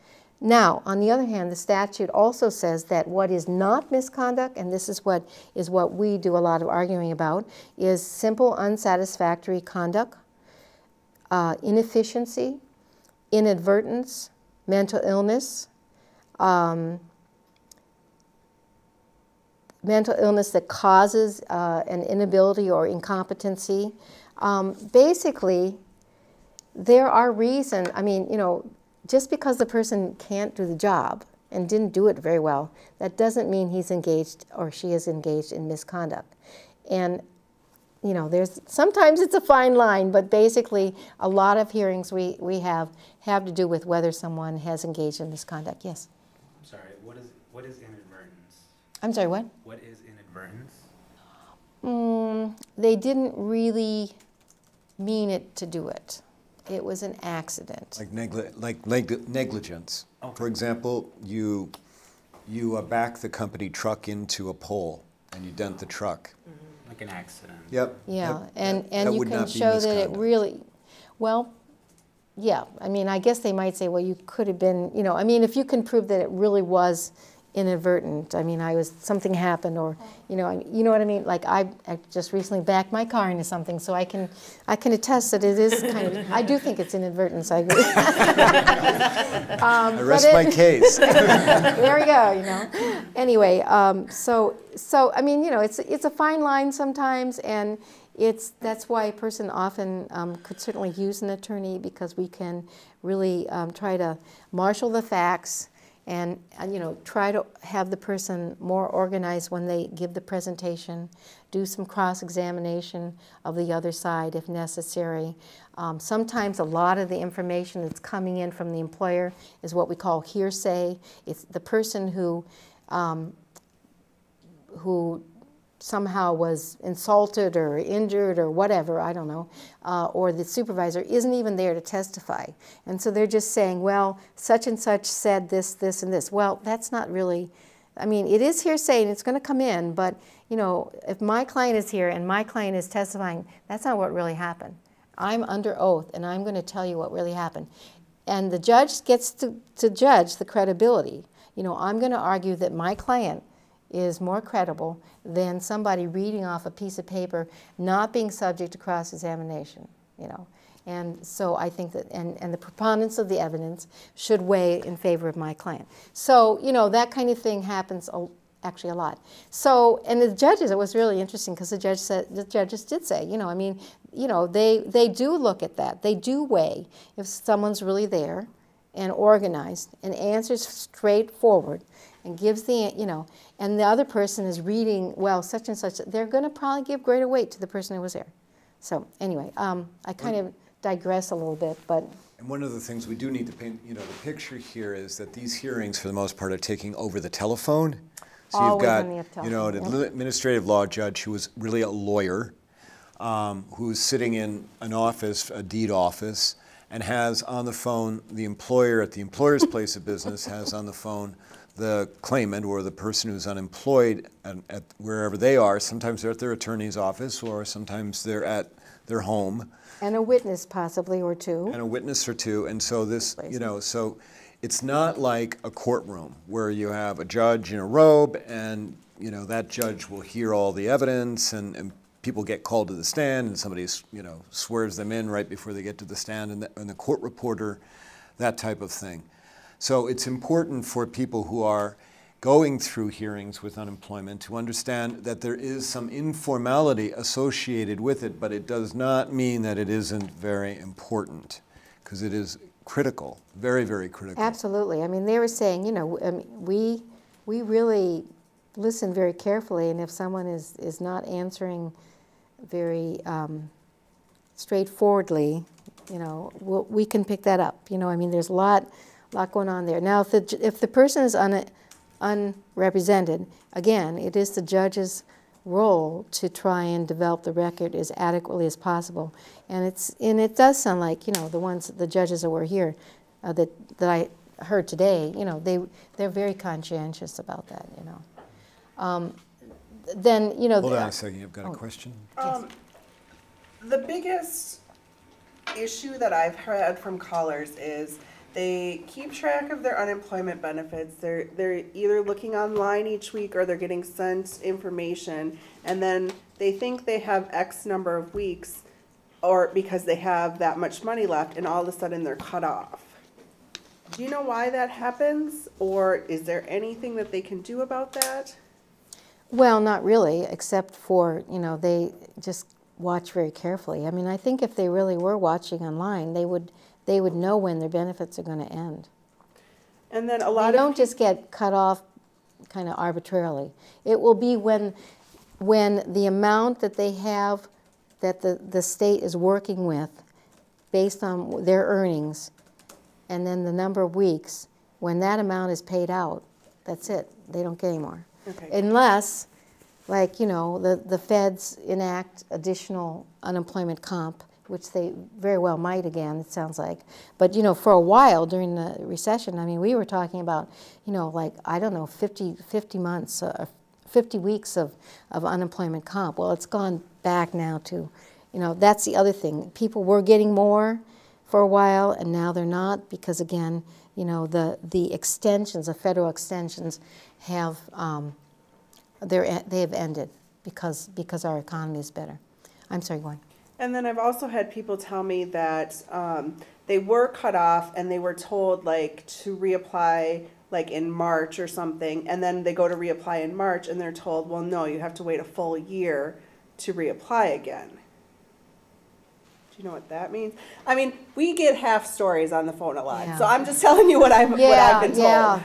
Now, on the other hand, the statute also says that what is not misconduct, and this is what we do a lot of arguing about, is simple unsatisfactory conduct, inefficiency, inadvertence, mental illness, that causes an inability or incompetency. Basically, there are reasons, just because the person can't do the job and didn't do it very well, that doesn't mean he's engaged or she is engaged in misconduct. And there's sometimes it's a fine line, but basically a lot of hearings we have to do with whether someone has engaged in misconduct. Yes. I'm sorry. What is inadvertence? I'm sorry. What? What is inadvertence? They didn't really mean it to do it. It was an accident. Like negligence. Okay. For example, you back the company truck into a pole and you dent the truck. Mm-hmm. Like an accident. Yep. Yeah, yep. And you can show that it really, well, yeah. I mean, I guess they might say, well, you could have been, if you can prove that it really was inadvertent. I mean, something happened, or you know what I mean. Like I just recently backed my car into something, so I can attest that it is kind of. I do think it's inadvertence. I agree. I rest my case. There we go. Anyway, so I mean, it's a fine line sometimes, and that's why a person often could certainly use an attorney, because we can really try to marshal the facts and try to have the person more organized when they give the presentation, do some cross-examination of the other side if necessary. Sometimes a lot of the information that's coming in from the employer is what we call hearsay. It's the person who somehow was insulted or injured or whatever, I don't know, or the supervisor isn't even there to testify. And so they're just saying, well, such and such said this, this, and this. Well, that's not really, I mean, it is hearsay and it's going to come in, but, you know, if my client is here and my client is testifying, that's not what really happened. I'm under oath and I'm going to tell you what really happened. And the judge gets to judge the credibility. You know, I'm going to argue that my client is more credible than somebody reading off a piece of paper, not being subject to cross-examination, you know. And so I think that, and the preponderance of the evidence should weigh in favor of my client. So, you know, that kind of thing happens actually a lot. So, and the judges, it was really interesting because the judges did say, you know, I mean, you know, they do look at that. They do weigh if someone's really there and organized and answers straightforward and gives the, you know, and the other person is reading, well, such and such, they're going to probably give greater weight to the person who was there. So anyway, I kind of digress a little bit, but. And one of the things we do need to paint, you know, the picture here is that these hearings, for the most part, are taking over the telephone. So always you've got, you know, an administrative law judge who was really a lawyer, who's sitting in an office, a deed office, and has on the phone the employer at the employer's place of business, has on the phone the claimant or the person who's unemployed at wherever they are. Sometimes they're at their attorney's office or sometimes they're at their home. And a witness possibly or two. And a witness or two. And so this, you know, so it's not like a courtroom where you have a judge in a robe and, you know, that judge will hear all the evidence and people get called to the stand and somebody, you know, swears them in right before they get to the stand and the court reporter, that type of thing. So it's important for people who are going through hearings with unemployment to understand that there is some informality associated with it, but it does not mean that it isn't very important, because it is critical, very, very critical. Absolutely. I mean, they were saying, you know, I mean, we really listen very carefully, and if someone is not answering very straightforwardly, you know, we can pick that up. You know, I mean, there's a lot going on there. Now, if the person is unrepresented, again, it is the judge's role to try and develop the record as adequately as possible. And it does sound like, you know, the judges that were here, that I heard today, you know, they're very conscientious about that. You know, then you know. Hold on a second. You've got a question. The biggest issue that I've heard from callers is, they keep track of their unemployment benefits. They're either looking online each week or they're getting sent information, and then they think they have X number of weeks or because they have that much money left, and all of a sudden they're cut off. Do you know why that happens, or is there anything that they can do about that? Well, not really, except for, you know, they just watch very carefully. I mean, I think if they really were watching online, they would know when their benefits are going to end. And then a lot of people don't just get cut off kind of arbitrarily. It will be when the amount that they have, that the state is working with based on their earnings, and then the number of weeks, when that amount is paid out, that's it. They don't get any more. Okay. Unless, like, you know, the feds enact additional unemployment comp, which they very well might again, it sounds like. But, you know, for a while during the recession, I mean, we were talking about, you know, like, I don't know, 50 months, 50 weeks of unemployment comp. Well, it's gone back now to, you know, that's the other thing. People were getting more for a while, and now they're not, because, again, you know, the extensions, the federal extensions have, they have ended because our economy is better. I'm sorry, Juan. And then I've also had people tell me that they were cut off and they were told, like, to reapply, like, in March or something, and then they go to reapply in March and they're told, well, no, you have to wait a full year to reapply again. Do you know what that means? I mean, we get half stories on the phone a lot, yeah. So I'm just telling you what I've been told. Yeah.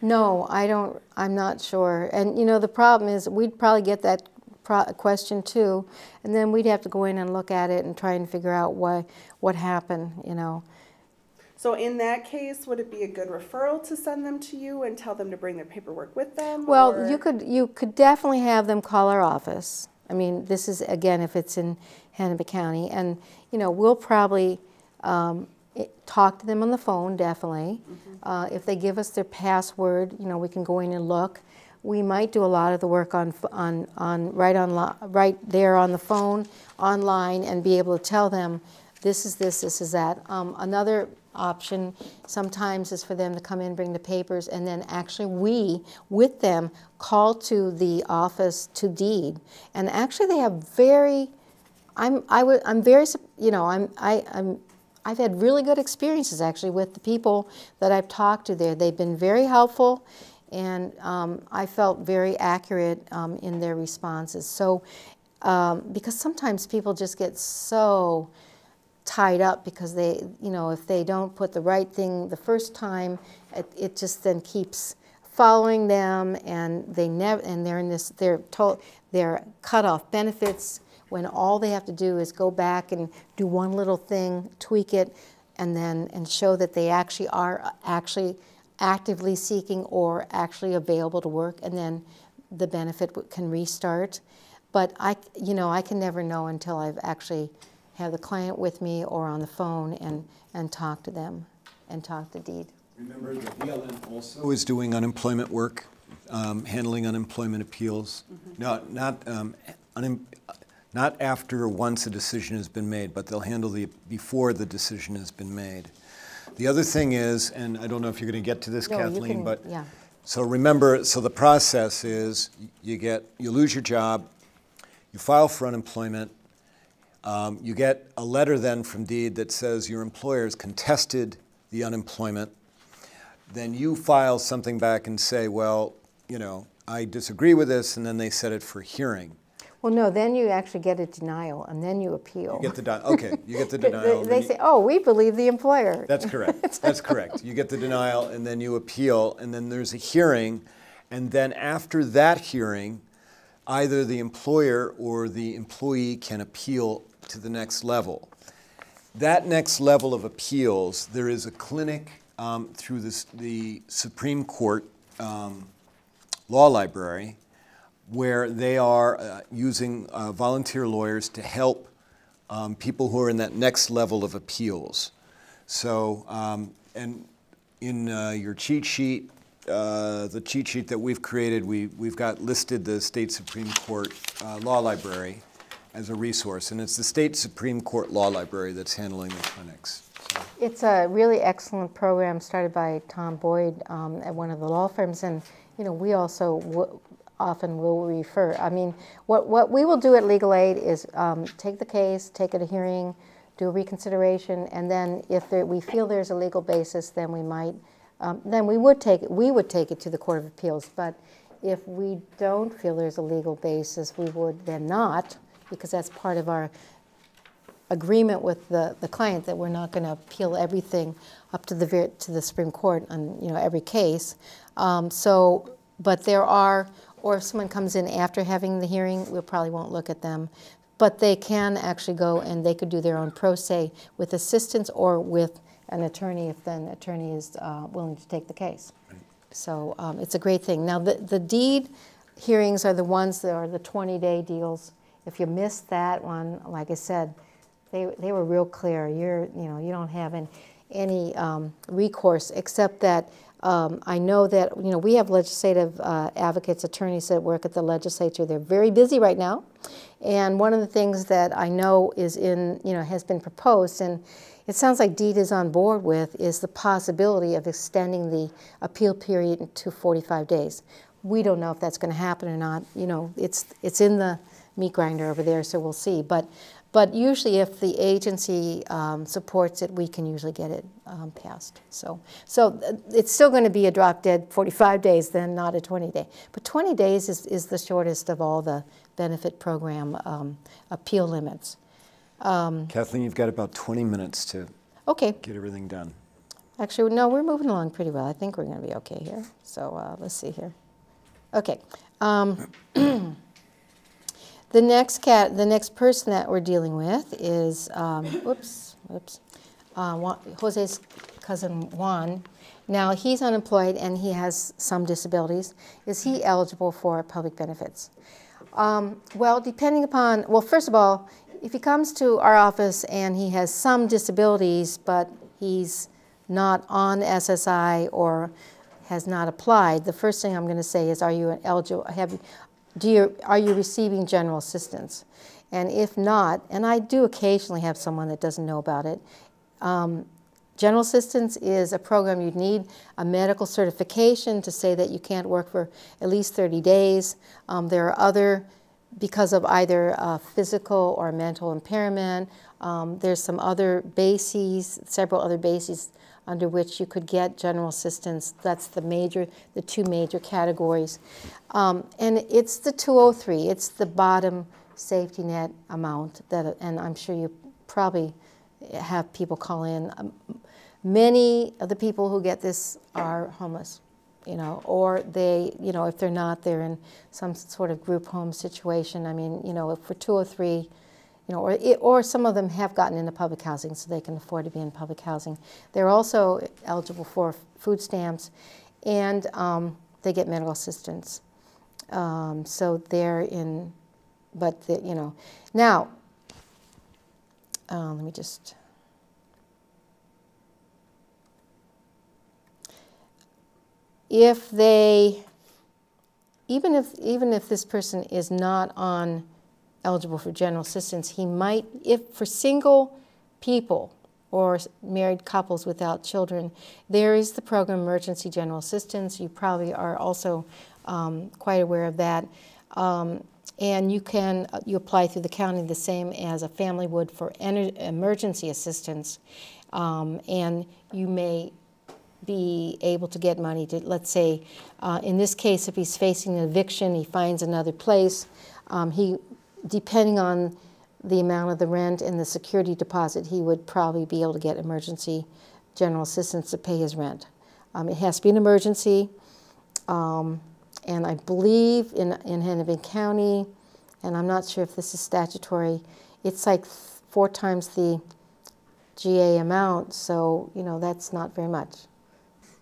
No, I don't, I'm not sure. And, you know, the problem is we'd probably get that question too, and then we'd have to go in and look at it and try and figure out what happened, you know. So in that case, would it be a good referral to send them to you and tell them to bring their paperwork with them? Well, or? You could definitely have them call our office. I mean, this is, again, if it's in Hennepin County. And, you know, we'll probably talk to them on the phone, definitely. Mm-hmm. If they give us their password, you know, we can go in and look. We might do a lot of the work right there on the phone, online, and be able to tell them this is that. Another option sometimes is for them to come in, bring the papers, and then actually we, with them, call to the office to deed. And actually they have very, I've had really good experiences actually with the people that I've talked to there. They've been very helpful. And I felt very accurate in their responses. So, because sometimes people just get so tied up because they, you know, if they don't put the right thing the first time, it just then keeps following them, and they never, and they're in this, they're cut off benefits when all they have to do is go back and do one little thing, tweak it, and then show that they actually are actively seeking or actually available to work, and then the benefit can restart. But I can never know until I've actually have the client with me or on the phone and talk to them and talk to DEED. Remember, the BLN also is doing unemployment work, handling unemployment appeals. Mm-hmm. No, not after or once a decision has been made, but they'll handle the before the decision has been made. The other thing is, and I don't know if you're going to get to this, Kathleen, but yeah. So remember, so the process is you lose your job, you file for unemployment, you get a letter then from DEED that says your employer has contested the unemployment. Then you file something back and say, well, you know, I disagree with this, and then they set it for hearing. Well, no, then you actually get a denial, and then you appeal. You get the denial. They say, oh, we believe the employer. That's correct. That's correct. You get the denial, and then you appeal, and then there's a hearing. And then after that hearing, either the employer or the employee can appeal to the next level. That next level of appeals, there is a clinic through the Supreme Court Law Library, where they are using volunteer lawyers to help people who are in that next level of appeals. So, and in your cheat sheet, the cheat sheet that we've created, we've got listed the State Supreme Court Law Library as a resource, and it's the State Supreme Court Law Library that's handling the clinics. So. It's a really excellent program started by Tom Boyd at one of the law firms, and you know we also. Often we'll refer. I mean, what we will do at Legal Aid is take the case, take it to hearing, do a reconsideration, and then if we feel there's a legal basis, then we might, we would take it to the Court of Appeals. But if we don't feel there's a legal basis, we would then not, because that's part of our agreement with the client that we're not going to appeal everything up to the Supreme Court on every case. So, but there are. Or if someone comes in after having the hearing, we probably won't look at them. But they can actually go and they could do their own pro se with assistance or with an attorney if then attorney is willing to take the case. Right. So it's a great thing. Now the deed hearings are the ones that are the 20-day deals. If you missed that one, like I said, they were real clear. You don't have any recourse except that. I know that we have legislative advocates, attorneys that work at the legislature. They're very busy right now, and one of the things that I know is has been proposed, and it sounds like DEED is on board with, is the possibility of extending the appeal period to 45 days. We don't know if that's going to happen or not. It's in the meat grinder over there, so we'll see. But usually if the agency supports it, we can usually get it passed. So it's still going to be a drop dead 45 days then, not a 20-day. But 20 days is the shortest of all the benefit program appeal limits. Kathleen, you've got about 20 minutes to get everything done. Actually, no, we're moving along pretty well. I think we're going to be okay here. So let's see here. Okay. The next person that we're dealing with is Jose cousin Juan. Now he's unemployed and he has some disabilities. Is he eligible for public benefits? Well, depending upon, well, first of all, if he comes to our office and he has some disabilities, but he's not on SSI or has not applied, the first thing I'm going to say is, are you eligible? Are you receiving general assistance? And if not, and I do occasionally have someone that doesn't know about it, general assistance is a program you'd need a medical certification to say that you can't work for at least 30 days. There are other, because of either physical or mental impairment, there's some other bases, several other bases under which you could get general assistance. That's the two major categories. And it's the 203, it's the bottom safety net amount that, and I'm sure you probably have people call in. Many of the people who get this are homeless, you know, or they, you know, if they're not, they're in some sort of group home situation. I mean, you know, for 203, you know, or some of them have gotten into public housing, so they can afford to be in public housing. They're also eligible for food stamps, and they get medical assistance. So they're in, but the, you know, now. Let me just, if they, even if this person is not on eligible for general assistance, he might, if for single people or married couples without children, there is the program Emergency General Assistance. You probably are also quite aware of that. And you apply through the county the same as a family would for emergency assistance, and you may be able to get money to, let's say, in this case, if he's facing an eviction, he finds another place. Depending on the amount of the rent and the security deposit, he would probably be able to get emergency general assistance to pay his rent. It has to be an emergency. And I believe in Hennepin County, and I'm not sure if this is statutory, it's like 4 times the GA amount, so, you know, that's not very much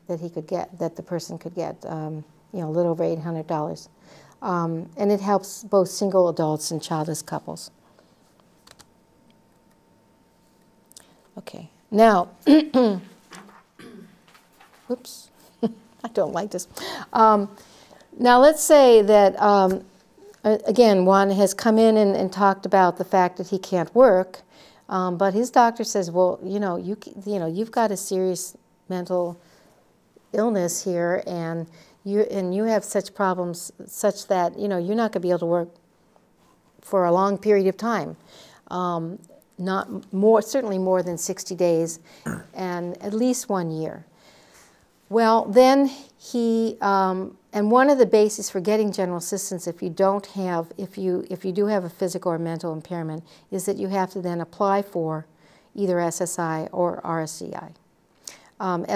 that he could get, that the person could get, you know, a little over $800. And it helps both single adults and childless couples. Okay, now, whoops, I don't like this. Now let's say that, again, Juan has come in and talked about the fact that he can't work, but his doctor says, well, you know, you've got a serious mental illness here, and you have such problems such that, you know, you're not going to be able to work for a long period of time, certainly more than 60 days and at least 1 year. Well, then he, and one of the bases for getting general assistance, if you don't have, if you do have a physical or mental impairment, is that you have to then apply for either SSI or RSDI.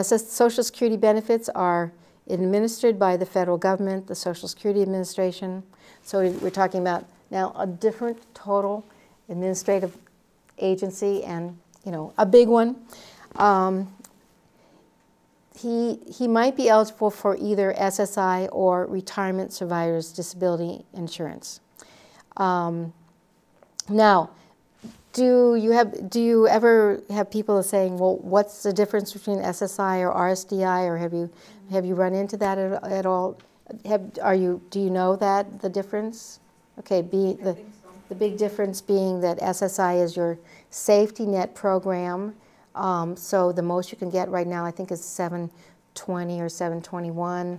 Social Security benefits are administered by the federal government, the Social Security Administration. So we're talking about now a different total administrative agency, and, you know, a big one. He might be eligible for either SSI or Retirement Survivors Disability Insurance. Now, do you ever have people saying, well, what's the difference between SSI or RSDI, or have you run into that at all? Do you know that, the difference? Okay, the big difference being that SSI is your safety net program. So the most you can get right now, I think, is $720 or $721.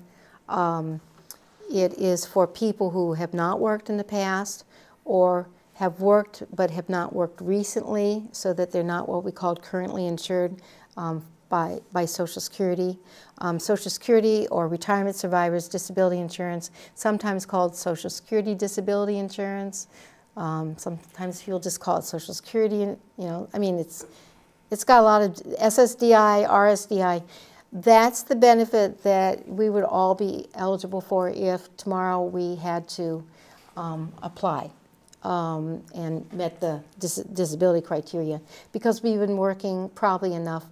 It is for people who have not worked in the past, or have worked but have not worked recently, so that they're not what we call currently insured by Social Security. Social Security or Retirement Survivors Disability Insurance, sometimes called Social Security Disability Insurance. Sometimes people just call it Social Security. You know, I mean, it's got a lot of SSDI, RSDI. That's the benefit that we would all be eligible for if tomorrow we had to apply and met the disability criteria, because we've been working probably enough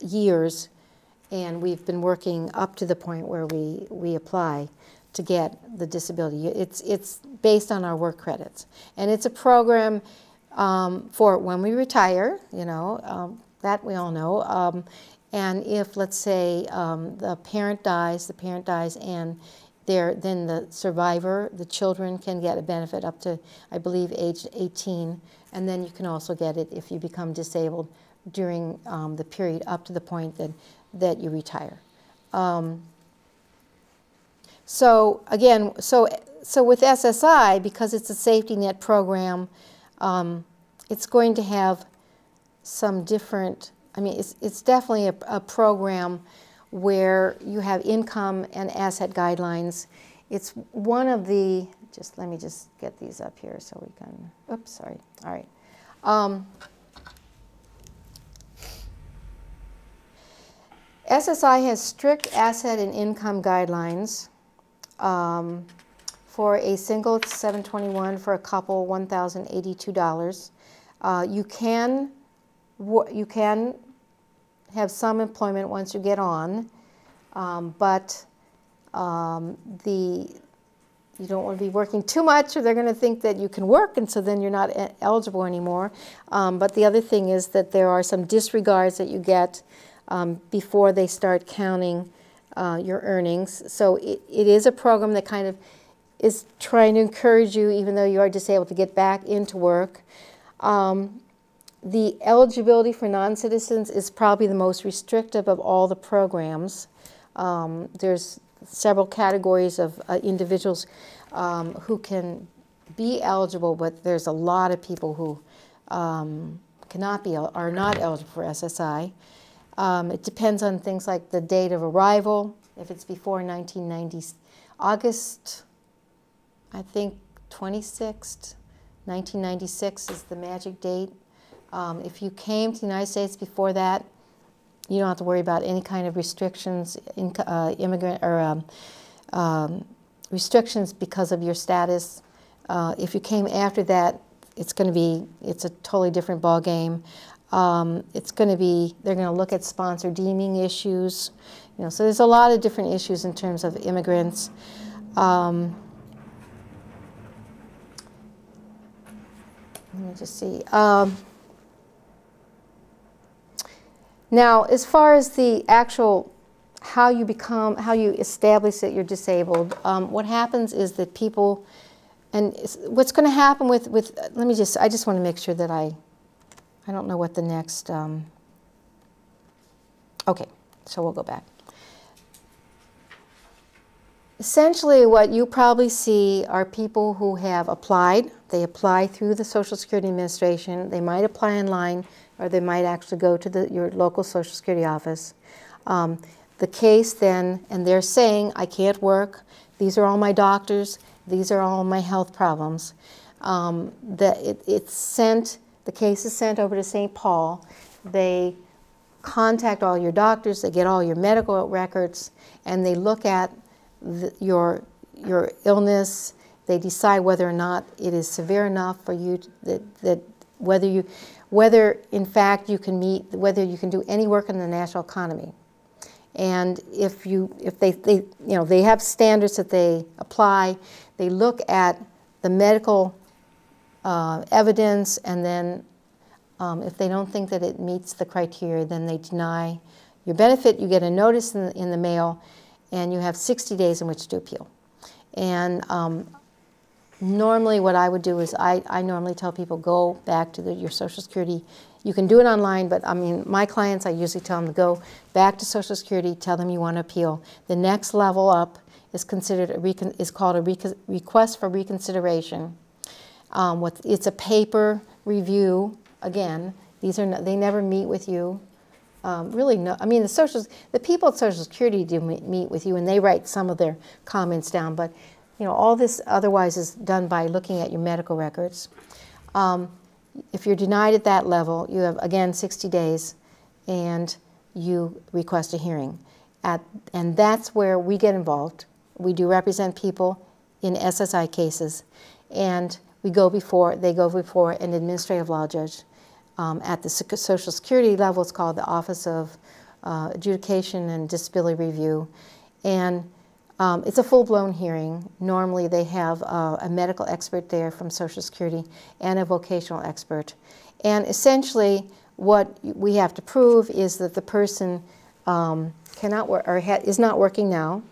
years, and we've been working up to the point where we apply to get the disability. It's based on our work credits, and it's a program for when we retire, you know, that we all know. And if, let's say, the parent dies, and then the survivor, the children can get a benefit up to, I believe, age 18, and then you can also get it if you become disabled during the period up to the point that you retire. So again, so with SSI, because it's a safety net program, it's going to have some different, I mean, it's definitely a program where you have income and asset guidelines. It's one of the, let me just get these up here so we can, oops, sorry, all right. SSI has strict asset and income guidelines for a single, it's $721, for a couple, $1,082. You can have some employment once you get on, you don't want to be working too much, or they're going to think that you can work, and so then you're not eligible anymore. But the other thing is that there are some disregards that you get before they start counting your earnings. So it is a program that kind of is trying to encourage you, even though you are disabled, to get back into work. The eligibility for non-citizens is probably the most restrictive of all the programs. There's several categories of individuals who can be eligible, but there's a lot of people who are not eligible for SSI. It depends on things like the date of arrival. If it's before 1990, August, I think 26th, 1996 is the magic date. If you came to the United States before that, you don't have to worry about any kind of restrictions, restrictions because of your status. If you came after that, it's a totally different ball game. They're going to look at sponsor deeming issues. You know, so there's a lot of different issues in terms of immigrants. Let me just see. Now, as far as the actual how you establish that you're disabled, what happens is that people, and what's going to happen with let me just, I just want to make sure that I don't know what the next, okay, so we'll go back. Essentially, what you probably see are people who have applied. They apply through the Social Security Administration. They might apply online, or they might actually go to your local Social Security office. The case then, and they're saying, I can't work. These are all my doctors. These are all my health problems. The case is sent over to St. Paul. They contact all your doctors. They get all your medical records, and they look at your illness. They decide whether or not it is severe enough for you whether in fact you can whether you can do any work in the national economy. And if they you know, they have standards that they apply. They look at the medical evidence, and then if they don't think that it meets the criteria, then they deny your benefit. You get a notice in the mail, and you have 60 days in which to appeal. And normally what I would do is I normally tell people, go back to your Social Security. You can do it online, but I mean, my clients, I usually tell them to go back to Social Security, tell them you want to appeal. The next level up is called a request for reconsideration. It's a paper review. Again, they never meet with you. The people at Social Security do meet with you, and they write some of their comments down, but you know, all this otherwise is done by looking at your medical records. If you're denied at that level, you have, again, 60 days, and you request a hearing. And that's where we get involved. We do represent people in SSI cases, and they go before an administrative law judge. At the Social Security level, it's called the Office of Adjudication and Disability Review. And it's a full-blown hearing. Normally they have a medical expert there from Social Security and a vocational expert. And essentially what we have to prove is that the person cannot work or is not working now,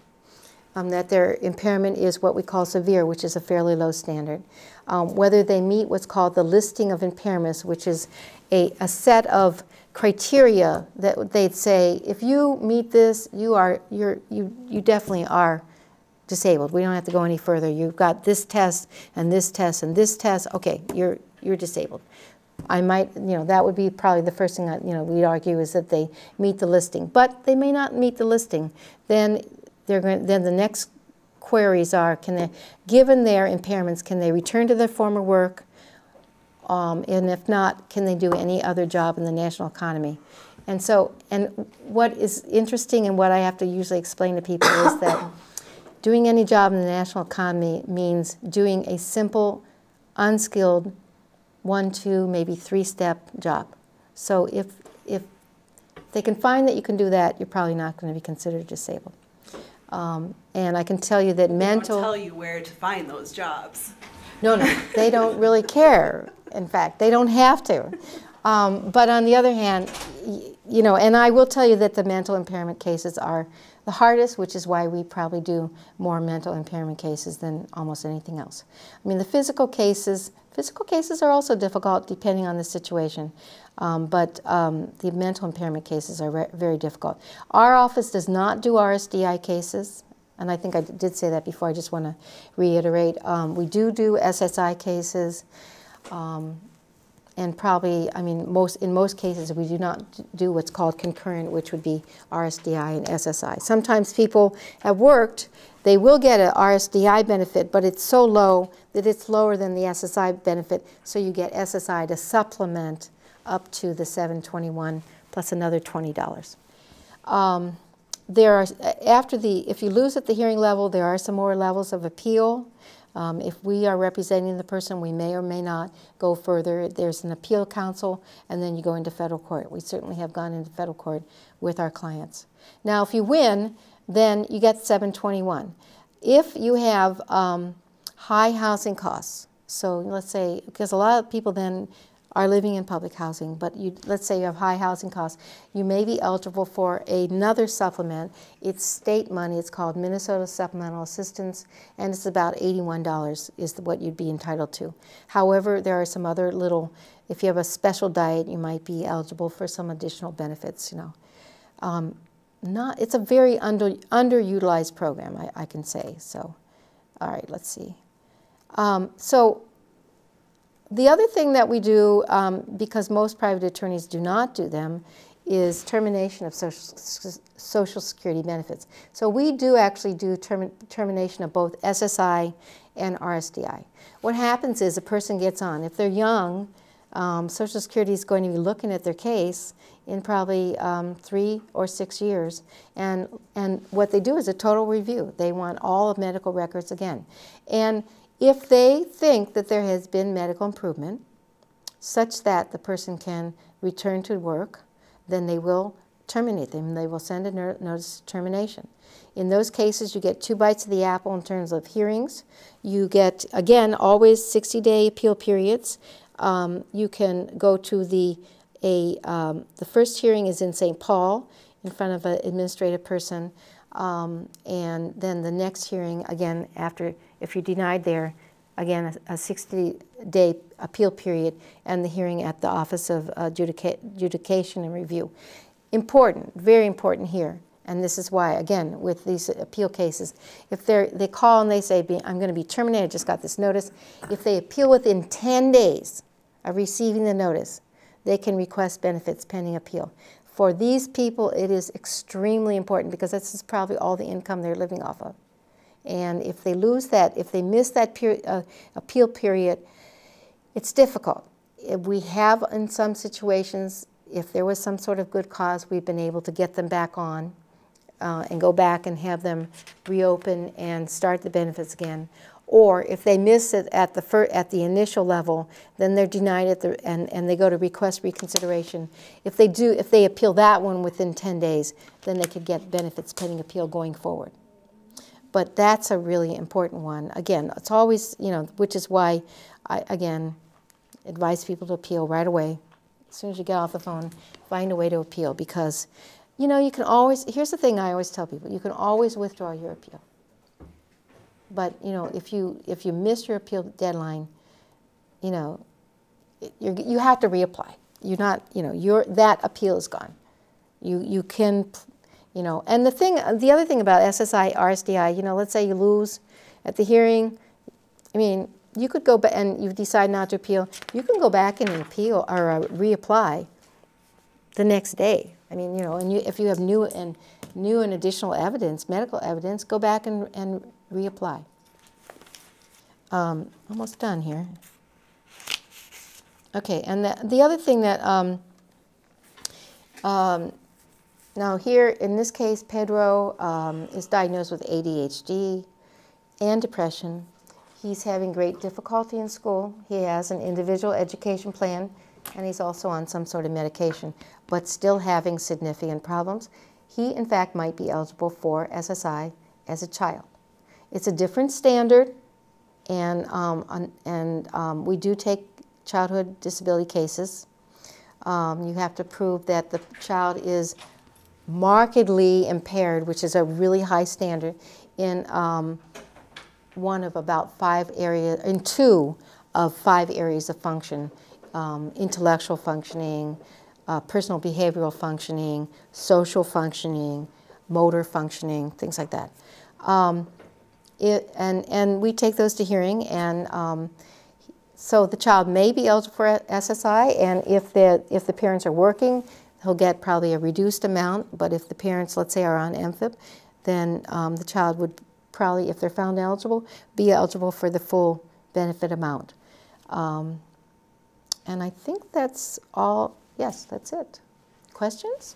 that their impairment is what we call severe, which is a fairly low standard. Whether they meet what's called the listing of impairments, which is a set of criteria that they'd say, if you meet this, you definitely are disabled. We don't have to go any further. You've got this test and this test and this test. Okay, you're disabled. I might, that would be probably the first thing I, we'd argue is that they meet the listing, but they may not meet the listing. Then they're going. Then the next queries are: can they, given their impairments, can they return to their former work? And if not, can they do any other job in the national economy? And so, and what is interesting and what I have to usually explain to people is that doing any job in the national economy means doing a simple, unskilled, 1, 2, maybe 3-step job. So if they can find that you can do that, you're probably not going to be considered disabled. And I can tell you that mental... They don't tell you where to find those jobs. No, no, they don't really care. In fact, they don't have to. But on the other hand, and I will tell you that the mental impairment cases are the hardest, which is why we probably do more mental impairment cases than almost anything else. I mean, the physical cases are also difficult depending on the situation, but the mental impairment cases are very difficult. Our office does not do RSDI cases. And I think I did say that before, I just want to reiterate. We do SSI cases, and probably, in most cases, we do not do what's called concurrent, which would be RSDI and SSI. Sometimes people have worked, they will get an RSDI benefit, but it's so low that it's lower than the SSI benefit, so you get SSI to supplement up to the $721 plus another $20. There are, if you lose at the hearing level, there are some more levels of appeal. If we are representing the person, we may or may not go further. There's an appeal council, and then you go into federal court. We certainly have gone into federal court with our clients. Now, if you win, then you get 721. If you have high housing costs, so let's say, because a lot of people then are living in public housing, but let's say you have high housing costs, you may be eligible for another supplement. It's state money. It's called Minnesota Supplemental Assistance, and it's about $81 is what you'd be entitled to. However, there are some other little, if you have a special diet, you might be eligible for some additional benefits, It's a very underutilized program, I can say. So, all right, let's see. The other thing that we do, because most private attorneys do not do them, is termination of Social Security benefits. So we do actually do termination of both SSI and RSDI. What happens is a person gets on. If they're young, Social Security is going to be looking at their case in probably 3 or 6 years. And what they do is a total review. They want all of medical records again. And if they think that there has been medical improvement such that the person can return to work, then they will terminate them. They will send a notice of termination. In those cases, you get 2 bites of the apple in terms of hearings. You get, again, always 60-day appeal periods. You can go to the first hearing is in St. Paul in front of an administrative person. And then the next hearing, again, after, if you're denied there, again, a 60-day appeal period, and the hearing at the Office of Adjudication and Review. Important, very important here, and this is why, again, with these appeal cases, if they call and they say, I'm going to be terminated, I just got this notice, if they appeal within 10 days of receiving the notice, they can request benefits pending appeal. For these people, it is extremely important because this is probably all the income they're living off of. And if they lose that, if they miss that period, appeal period, it's difficult. We have, in some situations, if there was some sort of good cause, we've been able to get them back on and go back and have them reopen and start the benefits again. Or if they miss it at the initial level, then they're denied it and they go to request reconsideration. If they appeal that one within 10 days, then they could get benefits pending appeal going forward. But that's a really important one. Again, it's always, you know, which is why I, again, advise people to appeal right away. As soon as you get off the phone, find a way to appeal because, you know, you can always, here's the thing I always tell people, you can always withdraw your appeal. But, you know, if you miss your appeal deadline, you know, you have to reapply. You're not, you know, that appeal is gone. You can, you know, and the other thing about SSI, RSDI, you know, let's say you lose at the hearing. I mean, you could go back and you decide not to appeal. You can go back and appeal or reapply the next day. I mean, you know, and if you have new and additional evidence, medical evidence, go back and reapply. Almost done here. Okay, and the other thing that, now here in this case, Pedro is diagnosed with ADHD and depression. He's having great difficulty in school. He has an individual education plan, and he's also on some sort of medication, but still having significant problems. He, in fact, might be eligible for SSI as a child. It's a different standard, and we do take childhood disability cases. You have to prove that the child is markedly impaired, which is a really high standard, in two of five areas of function, intellectual functioning, personal behavioral functioning, social functioning, motor functioning, things like that. And we take those to hearing, and so the child may be eligible for SSI, and if the parents are working, he'll get probably a reduced amount, but if the parents, let's say, are on MFIP, then the child would probably, if they're found eligible, be eligible for the full benefit amount. And I think that's all. Yes, that's it. Questions?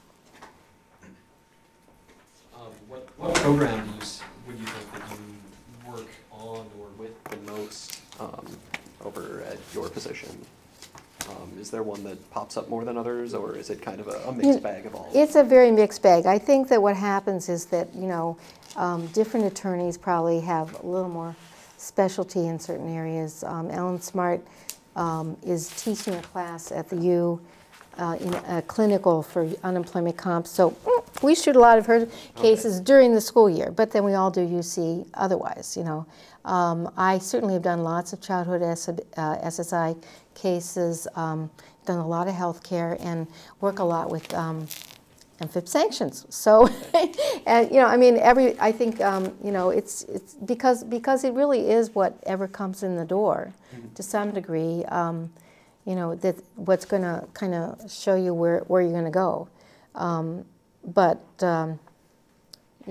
What program would you think that you work on or with the most over at your position? Is there one that pops up more than others, or is it kind of a mixed bag of all? It's a very mixed bag. I think that what happens is that, you know, different attorneys probably have a little more specialty in certain areas. Ellen Smart is teaching a class at the U in a clinical for unemployment comp. So we shoot a lot of her cases during the school year, but then we all do UC otherwise, you know. I certainly have done lots of childhood SSI cases, done a lot of health care, and work a lot with MFIP sanctions. So, and, you know, I mean, I think, you know, it's because it really is whatever comes in the door to some degree, you know, that what's going to kind of show you where you're going to go. But you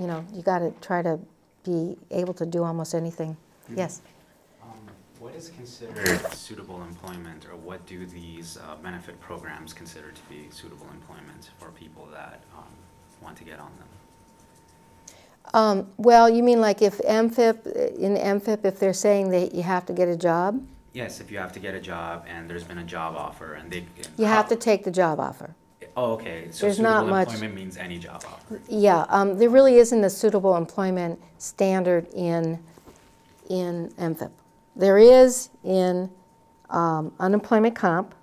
know, you got to try to be able to do almost anything. Mm-hmm. Yes? What is considered suitable employment, or what do these benefit programs consider to be suitable employment for people that want to get on them? Well, you mean like if in MFIP, if they're saying that you have to get a job? Yes, if you have to get a job and there's been a job offer and they... You have to take the job offer. Oh, okay. So there's suitable employment means any job offer. Yeah, there really isn't a suitable employment standard in MFIP. There is in unemployment comp,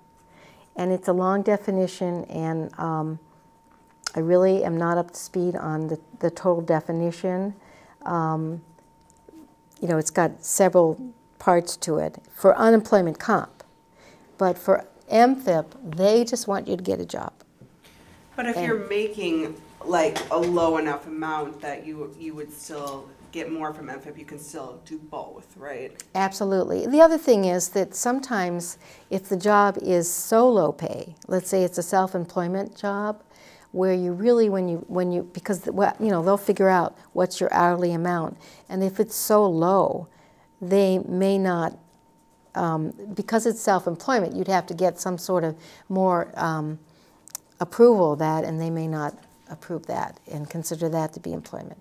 and it's a long definition, and I really am not up to speed on the total definition. You know, it's got several parts to it for unemployment comp, but for MFIP, they just want you to get a job. But if you're making like a low enough amount that you would still get more from MFIP, you can still do both, right? Absolutely. The other thing is that sometimes if the job is so low pay, let's say it's a self-employment job, where you really, when you because, you know, they'll figure out what's your hourly amount, and if it's so low, they may not, because it's self-employment, you'd have to get some sort of more approval of that, and they may not approve that and consider that to be employment.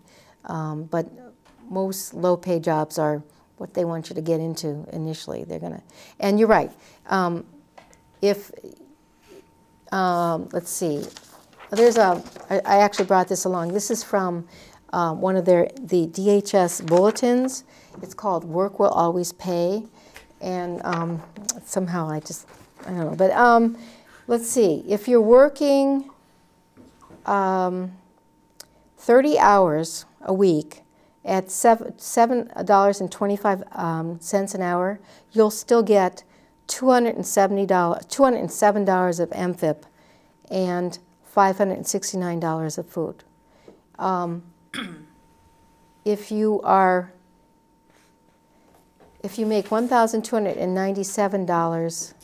But most low-paid jobs are what they want you to get into initially. They're going to, and you're right. Let's see, there's a, I actually brought this along. This is from one of the DHS bulletins. It's called Work Will Always Pay. And somehow I don't know. But let's see, if you're working 30 hours a week at $7.25 an hour, you'll still get $207 of MFIP and $569 of food. If you make $1,297,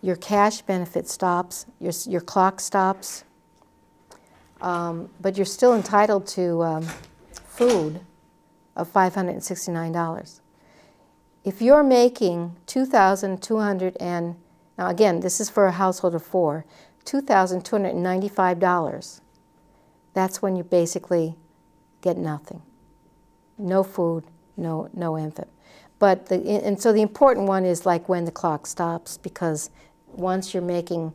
your cash benefit stops, your clock stops, but you're still entitled to food of $569. If you're making $2,200 and, now again, this is for a household of four, $2,295, that's when you basically get nothing. No food, no MFIP. But and so the important one is like when the clock stops, because once you're making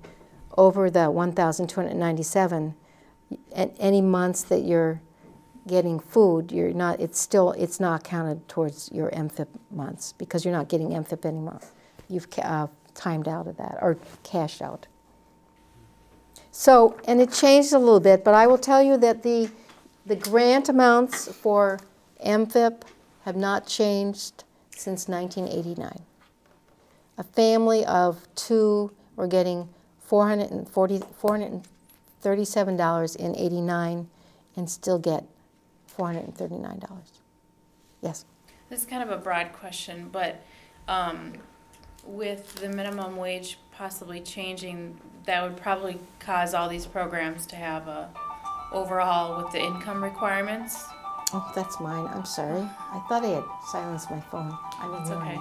over the $1,297, and any months that you're getting food, you're not, it's not counted towards your MFIP months because you're not getting MFIP any month. You've timed out of that or cashed out. So, and it changed a little bit, but I will tell you that the grant amounts for MFIP have not changed since 1989. A family of two were getting $437.89 and still get $439. Yes? This is kind of a broad question, but with the minimum wage possibly changing, that would probably cause all these programs to have a overhaul with the income requirements. Oh, that's mine. I'm sorry. I thought I had silenced my phone. That's okay.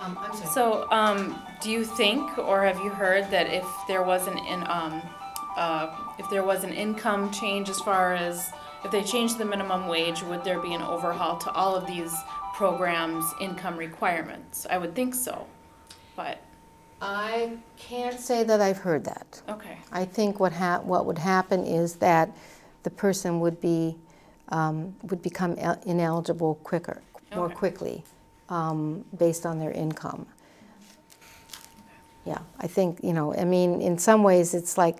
I'm sorry. So, do you think, or have you heard that if there wasn't an income change, as far as if they changed the minimum wage, would there be an overhaul to all of these programs' income requirements? I would think so, but I can't say that I've heard that. Okay. I think what would happen is that the person would be become ineligible more quickly, based on their income. Yeah, I think, you know, I mean, in some ways it's like,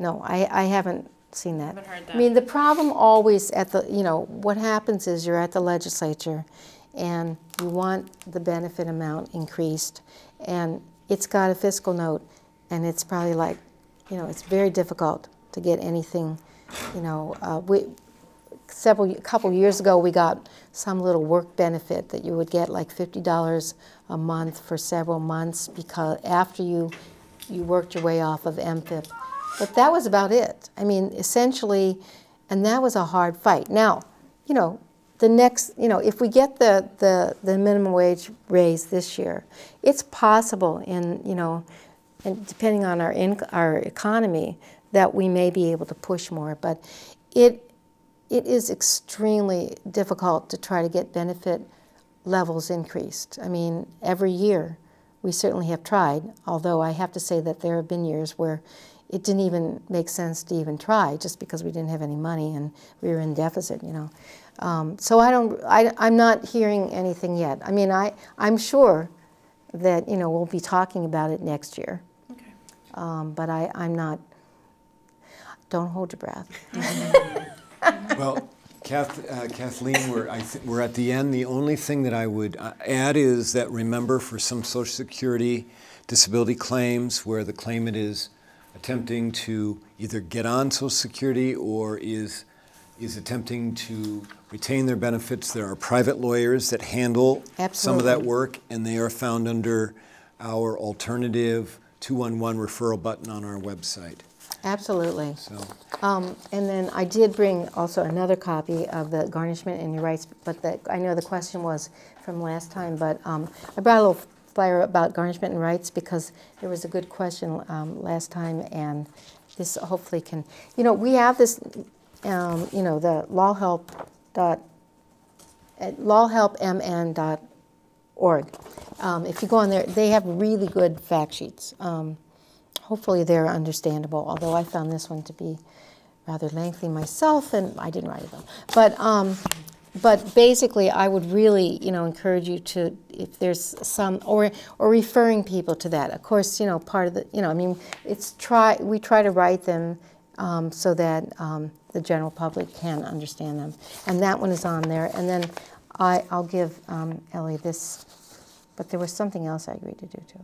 no, I haven't seen that. I haven't heard that. I mean, the problem always at the, you know, what happens is you're at the legislature and you want the benefit amount increased and it's got a fiscal note and it's probably like, you know, it's very difficult to get anything, you know, a couple years ago, we got some little work benefit that you would get like $50 a month for several months because after you worked your way off of MFIP. But that was about it. I mean, essentially, and that was a hard fight. Now, you know, the next, you know, if we get the minimum wage raise this year, it's possible in, you know, and depending on our economy, that we may be able to push more. But it is extremely difficult to try to get benefit levels increased. I mean, every year we certainly have tried, although I have to say that there have been years where it didn't even make sense to even try just because we didn't have any money and we were in deficit, you know. So I'm not hearing anything yet. I mean, I'm sure that, you know, we'll be talking about it next year. Okay. But I'm not, don't hold your breath. Well, Kathleen, we're at the end. The only thing that I would add is that remember, for some Social Security disability claims where the claimant is attempting to either get on Social Security or is attempting to retain their benefits, there are private lawyers that handle Absolutely. Some of that work, and they are found under our alternative 211 referral button on our website. Absolutely. So. And then I did bring also another copy of the garnishment and your rights, but I know the question was from last time, but I brought a little flyer about garnishment and rights because there was a good question last time, and this hopefully can, you know, we have this, you know, the LawHelp.org at LawHelpMN.org. If you go on there, they have really good fact sheets. Hopefully they're understandable, although I found this one to be rather lengthy myself, and I didn't write it though. But basically, I would really, encourage you to, if there's some, or referring people to that. Of course, part of the, we try to write them so that the general public can understand them. And that one is on there. And then I'll give Ellie this, but there was something else I agreed to do too.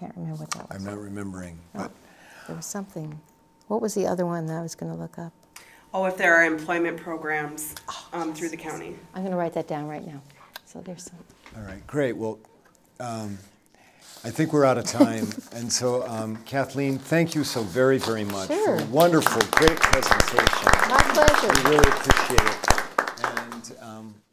Can't remember what that was. I'm not remembering. No, but there was something. What was the other one that I was going to look up? Oh, if there are employment programs through the county. I'm going to write that down right now. So there's some. All right, great. Well, I think we're out of time. And so, Kathleen, thank you so very, very much. Sure. For a wonderful, great presentation. My pleasure. We really appreciate it. And